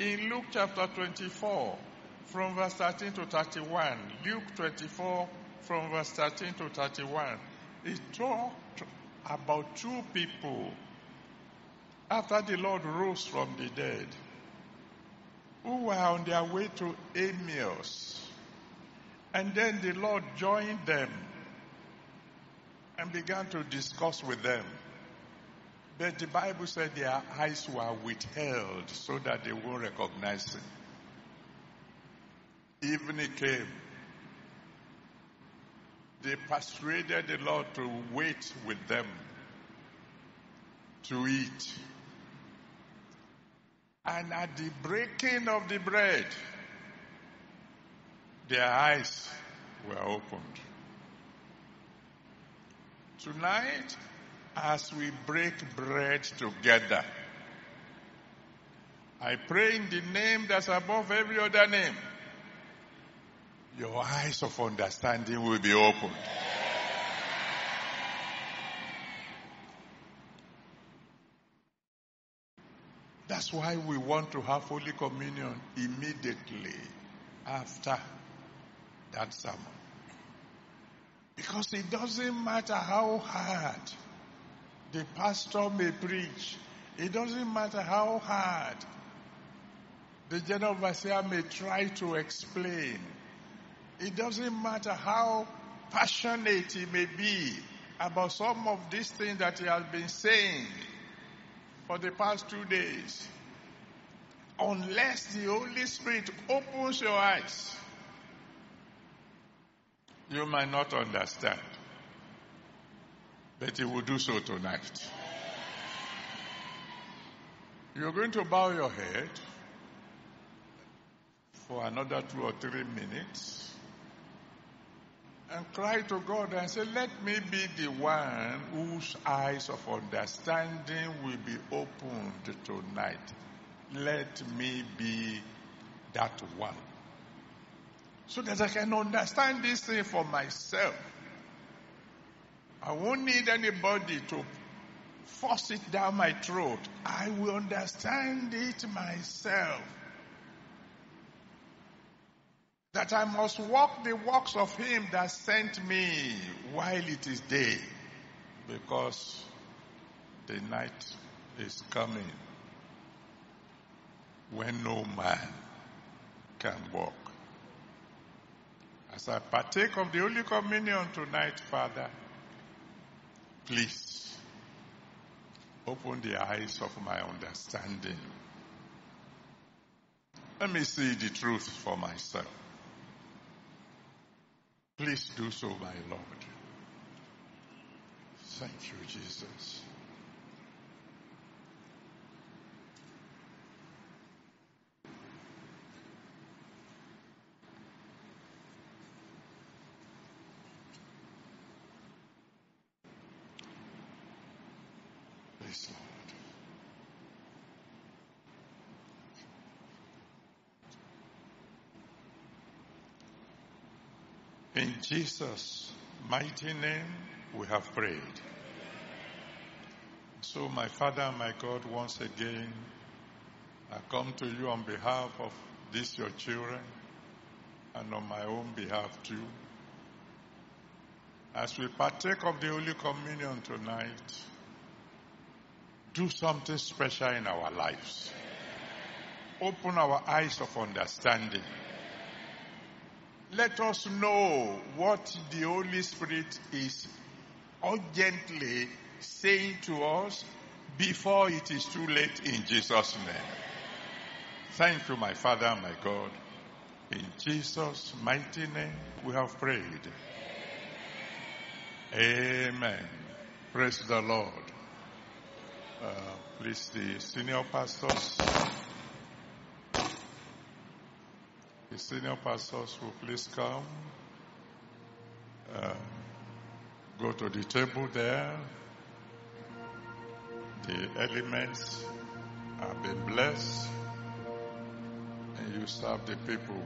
in Luke chapter 24 from verse 13 to 31. Luke 24 from verse 13 to 31. It talked about two people after the Lord rose from the dead, who were on their way to Emmaus. And then the Lord joined them and began to discuss with them. But the Bible said their eyes were withheld so that they won't recognize him. Evening came. They persuaded the Lord to wait with them to eat. And at the breaking of the bread, their eyes were opened. Tonight, as we break bread together, I pray in the name that's above every other name, your eyes of understanding will be opened. That's why we want to have Holy Communion immediately after that sermon. Because it doesn't matter how hard the pastor may preach. It doesn't matter how hard the general overseer may try to explain. It doesn't matter how passionate he may be about some of these things that he has been saying for the past 2 days. Unless the Holy Spirit opens your eyes, you might not understand. But he will do so tonight. You're going to bow your head for another 2 or 3 minutes and cry to God and say, let me be the one whose eyes of understanding will be opened tonight. Let me be that one, so that I can understand this thing for myself. I won't need anybody to force it down my throat. I will understand it myself. That I must walk the works of him that sent me while it is day, because the night is coming when no man can walk. As I partake of the Holy Communion tonight, Father, please open the eyes of my understanding. Let me see the truth for myself. Please do so, my Lord. Thank you, Jesus. Please, Lord. In Jesus' mighty name we have prayed. So my Father and my God, once again, I come to you on behalf of these your children and on my own behalf too. As we partake of the Holy Communion tonight, do something special in our lives. Open our eyes of understanding. Let us know what the Holy Spirit is urgently saying to us before it is too late, in Jesus' name. Thank you, my Father and my God. In Jesus' mighty name we have prayed. Amen. Praise the Lord. Please, the senior pastors. The senior pastors will please come. Go to the table there. The elements have been blessed. And you serve the people.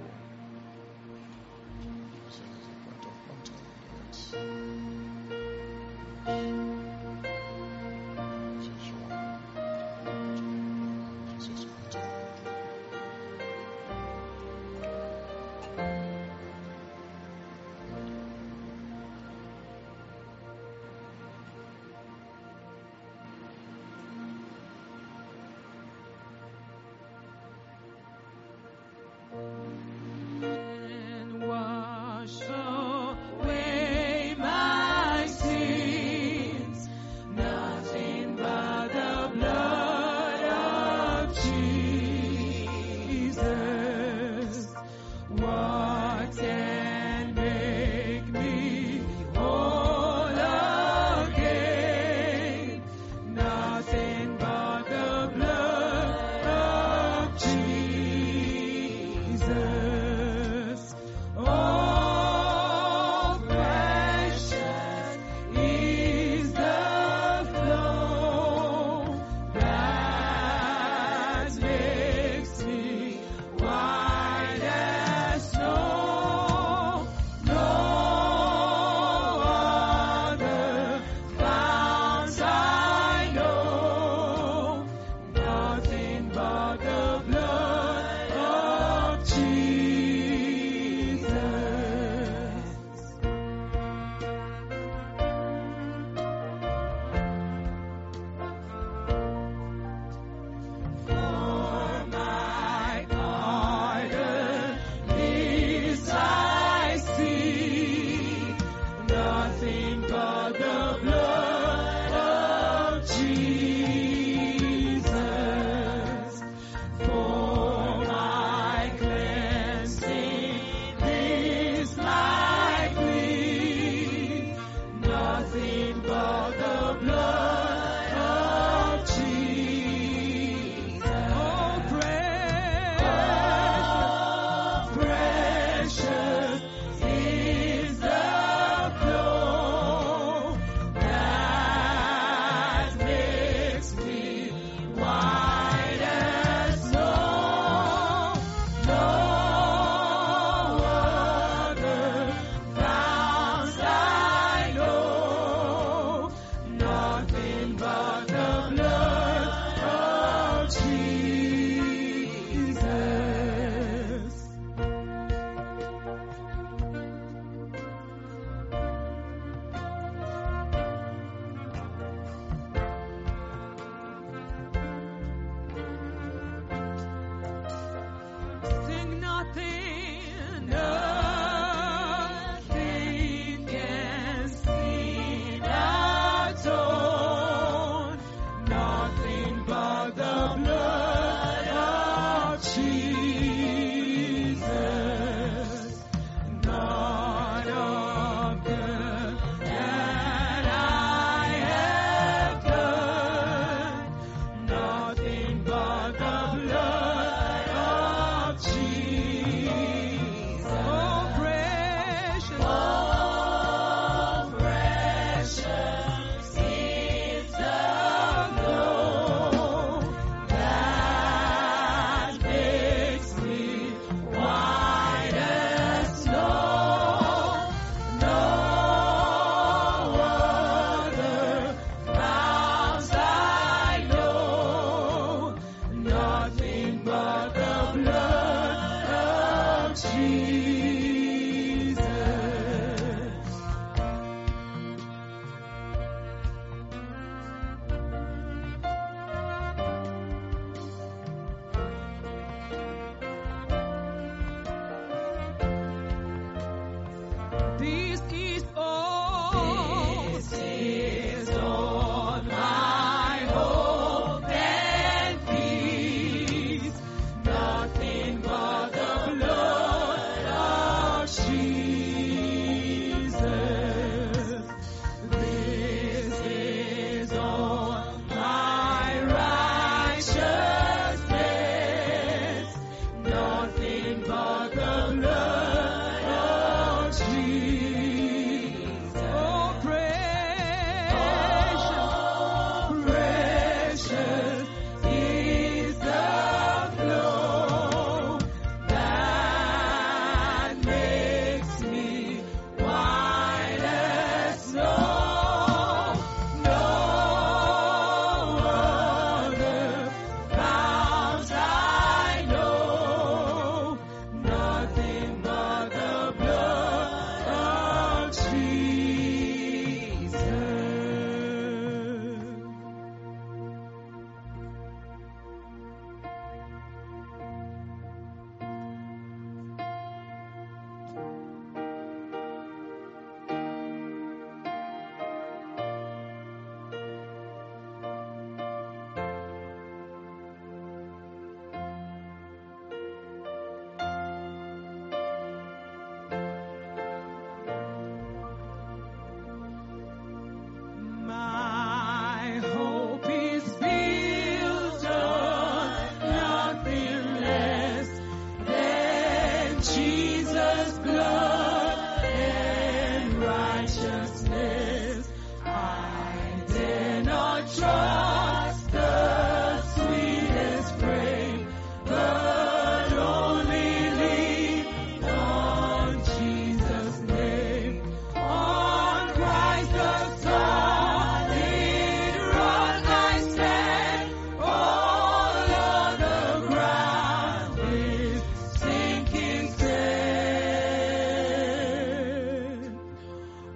Jesus' blood and righteousness, I dare not trust the sweetest frame, but only lean on Jesus' name, on Christ the solid rock I stand, all other ground is sinking sand.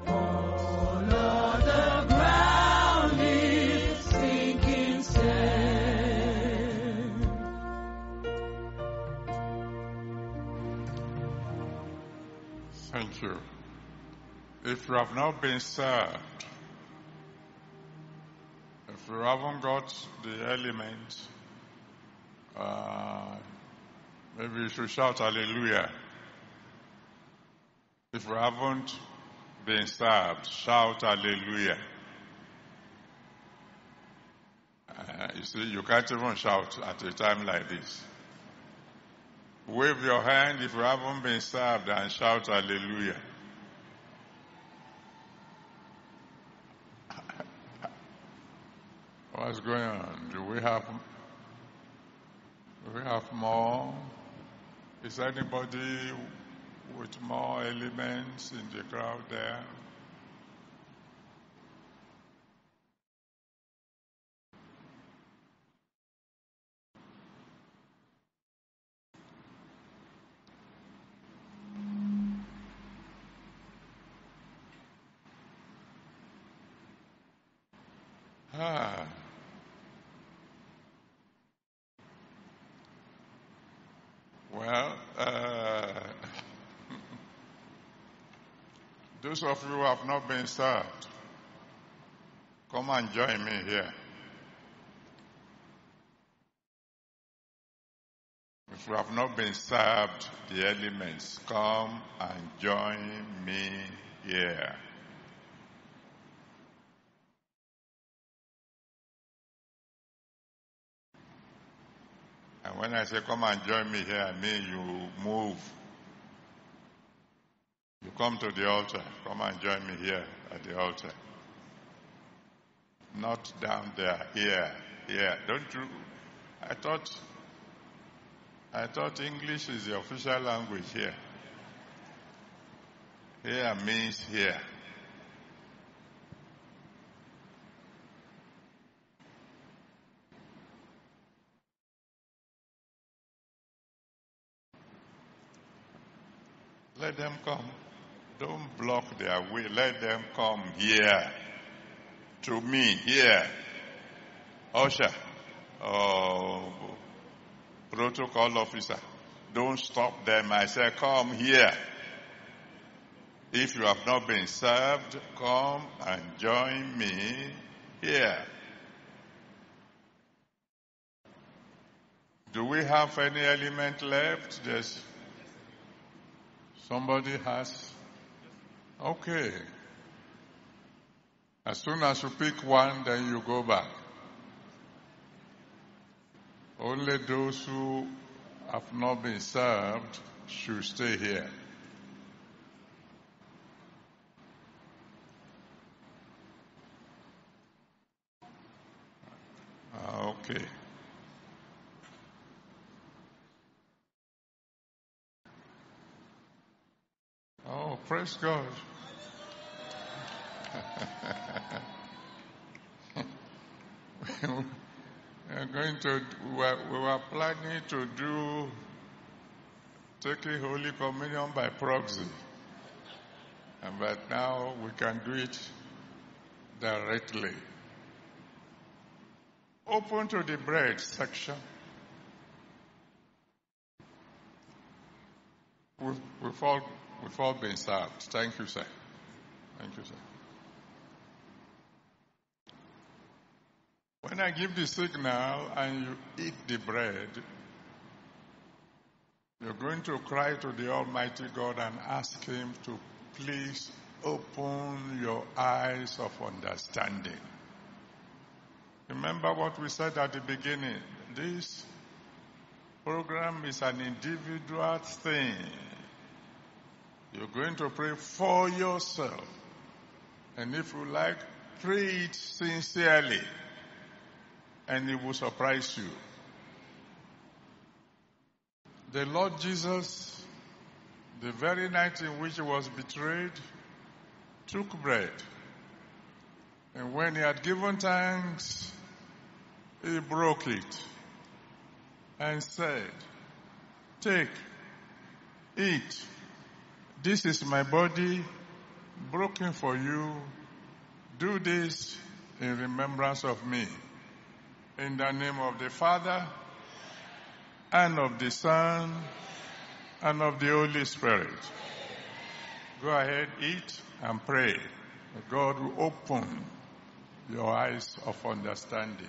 All other ground is sinking sand. Thank you. If you have not been served, if you haven't got the element, maybe you should shout hallelujah. If you haven't been served, shout hallelujah. You see, you can't even shout at a time like this. Wave your hand if you haven't been served and shout hallelujah. What's going on? Do we have more? Is anybody with more elements in the crowd there? Ah. Well, those of you who have not been served, come and join me here. If you have not been served the elements, come and join me here. And when I say come and join me here, I mean you move. You come to the altar. Come and join me here at the altar. Not down there. Here. Don't you? I thought English is the official language here. Here means here. Let them come. Don't block their way. Let them come here. To me, here. Usher, protocol officer, don't stop them. I say, come here. If you have not been served, come and join me here. Do we have any element left? There's somebody has? Okay. As soon as you pick one, then you go back. Only those who have not been served should stay here. Okay. Oh, praise God. We were planning to do taking Holy Communion by proxy. But now we can do it directly. Open to the bread section. We've all been served. Thank you, sir. Thank you, sir. When I give the signal and you eat the bread, you're going to cry to the Almighty God and ask Him to please open your eyes of understanding. Remember what we said at the beginning. This program is an individual thing. You're going to pray for yourself. And if you like, pray it sincerely. And it will surprise you. The Lord Jesus, the very night in which he was betrayed, took bread. And when he had given thanks, he broke it and said, "Take, eat. This is my body broken for you. Do this in remembrance of me." In the name of the Father, and of the Son, and of the Holy Spirit. Go ahead, eat and pray. God will open your eyes of understanding.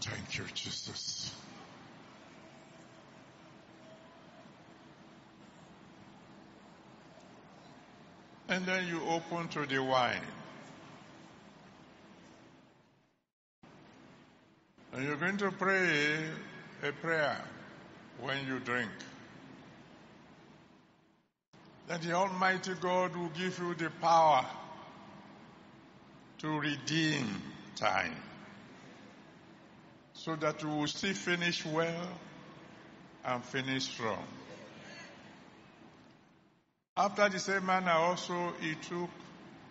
Thank you, Jesus. And then you open to the wine. And you're going to pray a prayer when you drink. That the Almighty God will give you the power to redeem time. So that we will still finish well and finish strong. After the same manner also he took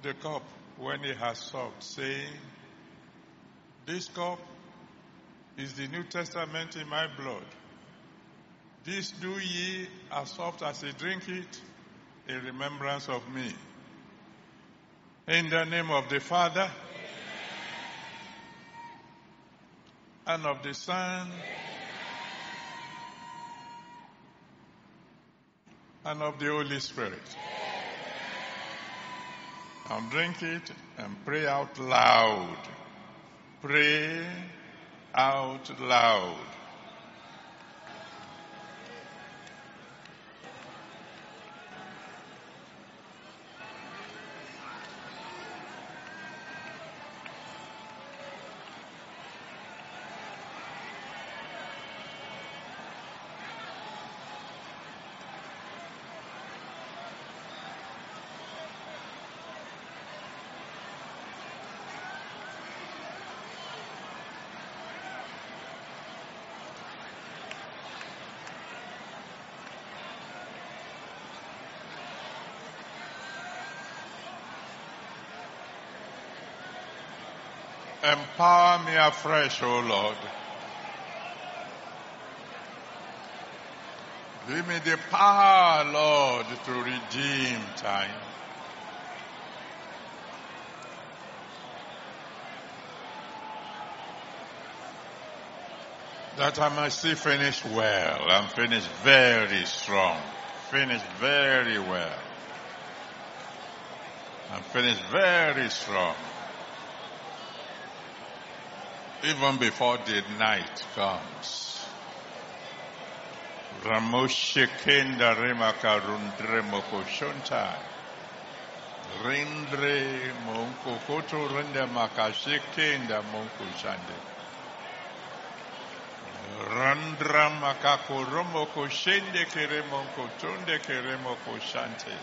the cup when he had supped, saying, "This cup is the New Testament in my blood. This do ye as oft as ye drink it in remembrance of me." In the name of the Father, and of the Son, and of the Holy Spirit. And drink it and pray out loud. Pray out loud. Empower me afresh, O Lord. Give me the power, Lord, to redeem time. That I must see finish well and finish very strong. Finish very well. And finish very strong. Even before the night comes. Ramoshekinda remaka rundre mokoshonta. Rindre monkokoto rinde makashikinda monkoshande. Randra makako romoko shende kere monkotonde kere mokoshante.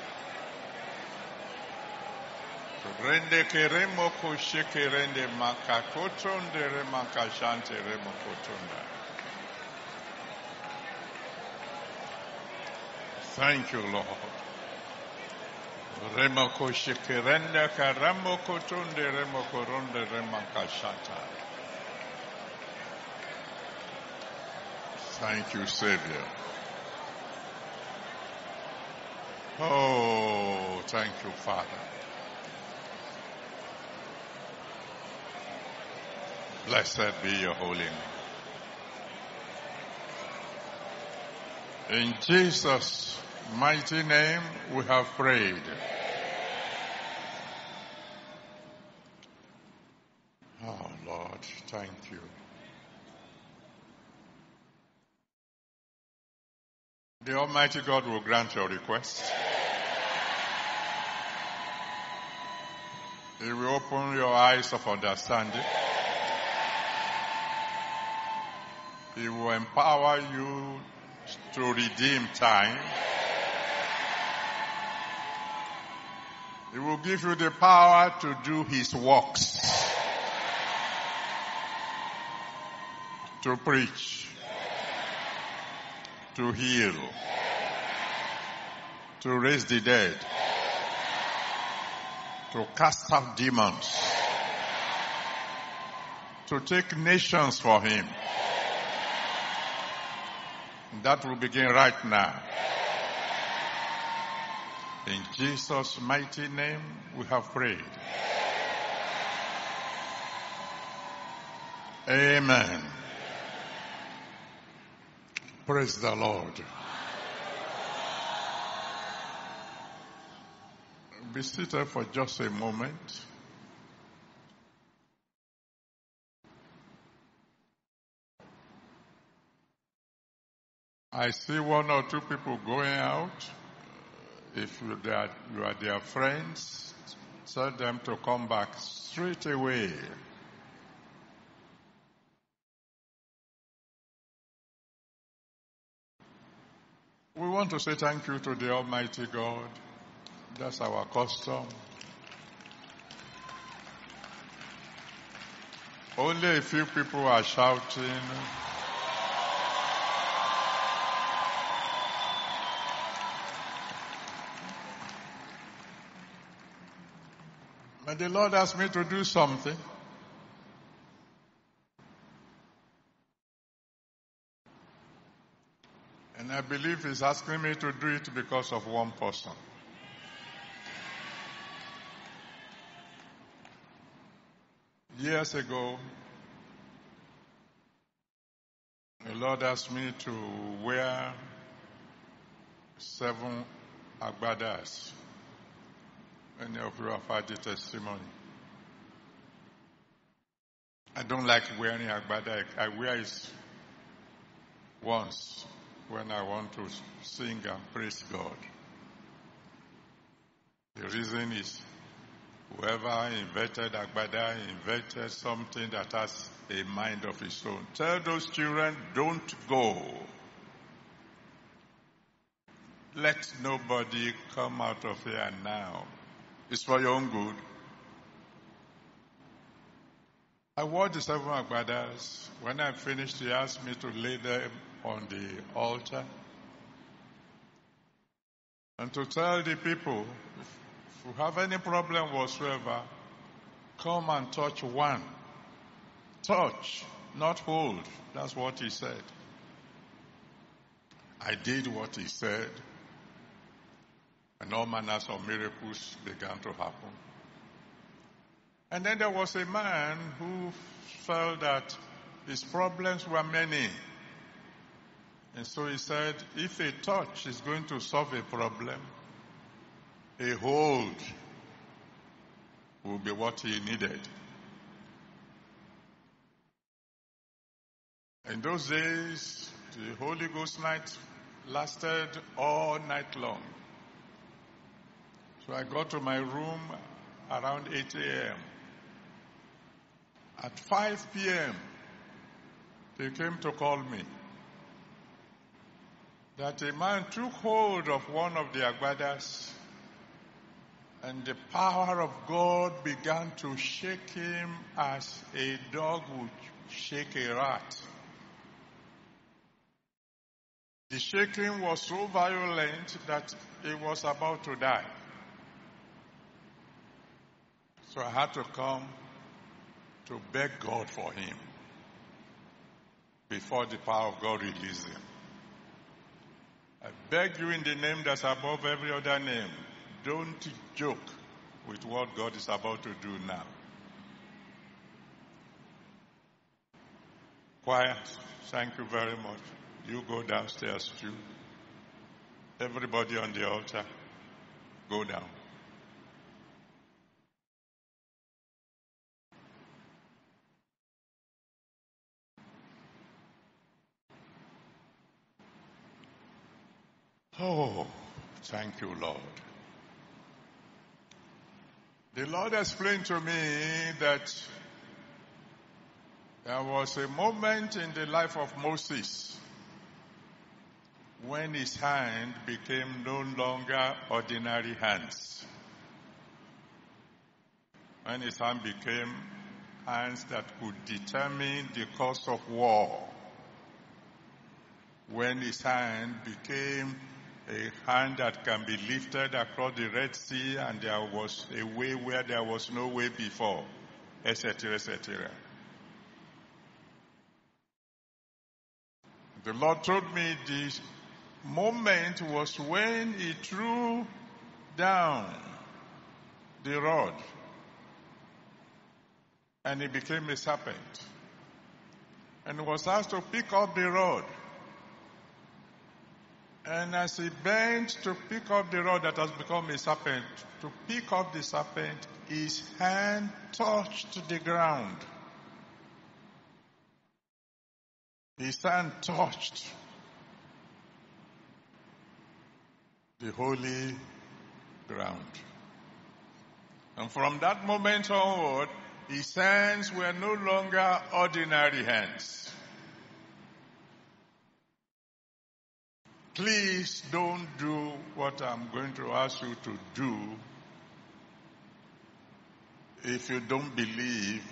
Rende keremo kosheke rende makakotonde remakashante remokotonda. Thank you, Lord. Remokosheke rende karamo kotonde remokoronde remakashata. Thank you, Savior. Oh, thank you, Father. Blessed be your holy name. In Jesus' mighty name we have prayed. Oh Lord, thank you. The Almighty God will grant your request. He will open your eyes of understanding. He will empower you to redeem time. He will give you the power to do His works. To preach. To heal. To raise the dead. To cast out demons. To take nations for Him. That will begin right now. In Jesus' mighty name we have prayed. Amen. Praise the Lord. Be seated for just a moment. I see one or two people going out. If you are their friends, tell them to come back straight away. We want to say thank you to the Almighty God. That's our custom. Only a few people are shouting. The Lord asked me to do something. And I believe He's asking me to do it because of one person. Years ago, the Lord asked me to wear 7 agbadas. Many of you have had the testimony. I don't like wearing agbada. I wear it once when I want to sing and praise God. The reason is whoever invented agbada invented something that has a mind of its own. Tell those children, don't go. Let nobody come out of here now. It's for your own good. I wore the 7 agbadas. When I finished, he asked me to lay them on the altar and to tell the people, if you have any problem whatsoever, come and touch one. Touch, not hold. That's what he said. I did what he said. And all manners of miracles began to happen. And then there was a man who felt that his problems were many. And so he said, if a touch is going to solve a problem, a hold will be what he needed. In those days, the Holy Ghost night lasted all night long. So I got to my room around 8 a.m. At 5 p.m., they came to call me that a man took hold of one of the agbadas and the power of God began to shake him as a dog would shake a rat. The shaking was so violent that he was about to die. So I had to come to beg God for him before the power of God released him. I beg you in the name that's above every other name, don't joke with what God is about to do now. Choir, thank you very much. You go downstairs too. Everybody on the altar, go down. Oh, thank you, Lord. The Lord explained to me that there was a moment in the life of Moses when his hand became no longer ordinary hands. When his hand became hands that could determine the course of war. When his hand became a hand that can be lifted across the Red Sea and there was a way where there was no way before, etc., etc. The Lord told me this moment was when he threw down the rod and it became a serpent. And he was asked to pick up the rod. And as he bent to pick up the rod that has become a serpent, to pick up the serpent, his hand touched the ground. His hand touched the holy ground. And from that moment onward, his hands were no longer ordinary hands. Please don't do what I'm going to ask you to do if you don't believe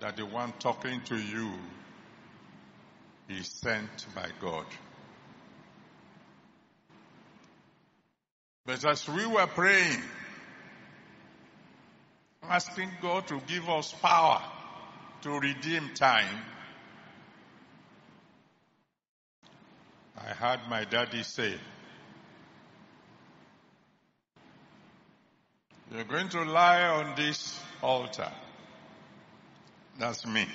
that the one talking to you is sent by God. But as we were praying, asking God to give us power to redeem time, I heard my daddy say, "You're going to lie on this altar." That's me.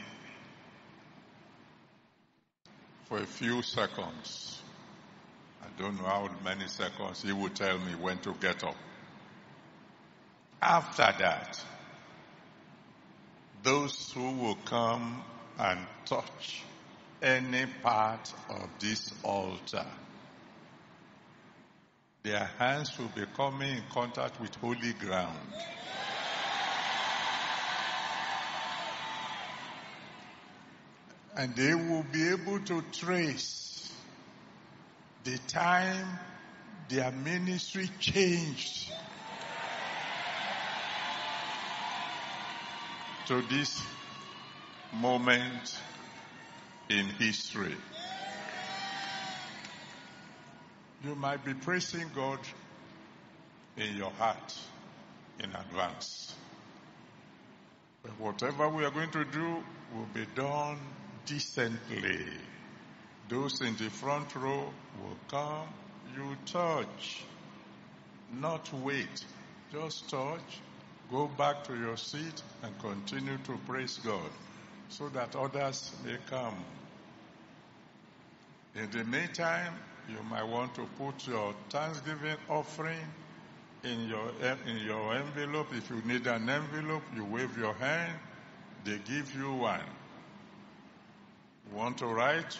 For a few seconds. I don't know how many seconds. He would tell me when to get up. After that, those who will come and touch any part of this altar, their hands will be coming in contact with holy ground. And they will be able to trace the time their ministry changed to this moment in history. You might be praising God in your heart in advance. But whatever we are going to do will be done decently. Those in the front row will come. You touch, not wait. Just touch, go back to your seat and continue to praise God so that others may come. In the meantime, you might want to put your Thanksgiving offering in your envelope. If you need an envelope, you wave your hand, they give you one. Want to write?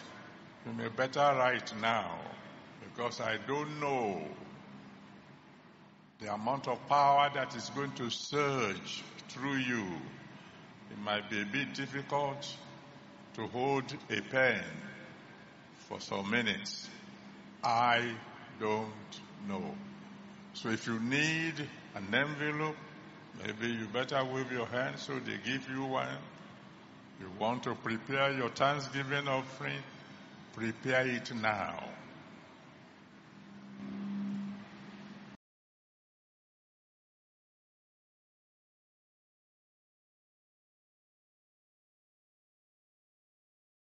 You may better write now, because I don't know the amount of power that is going to surge through you. It might be a bit difficult to hold a pen for some minutes. I don't know. So if you need an envelope, maybe you better wave your hand so they give you one. You want to prepare your Thanksgiving offering, prepare it now.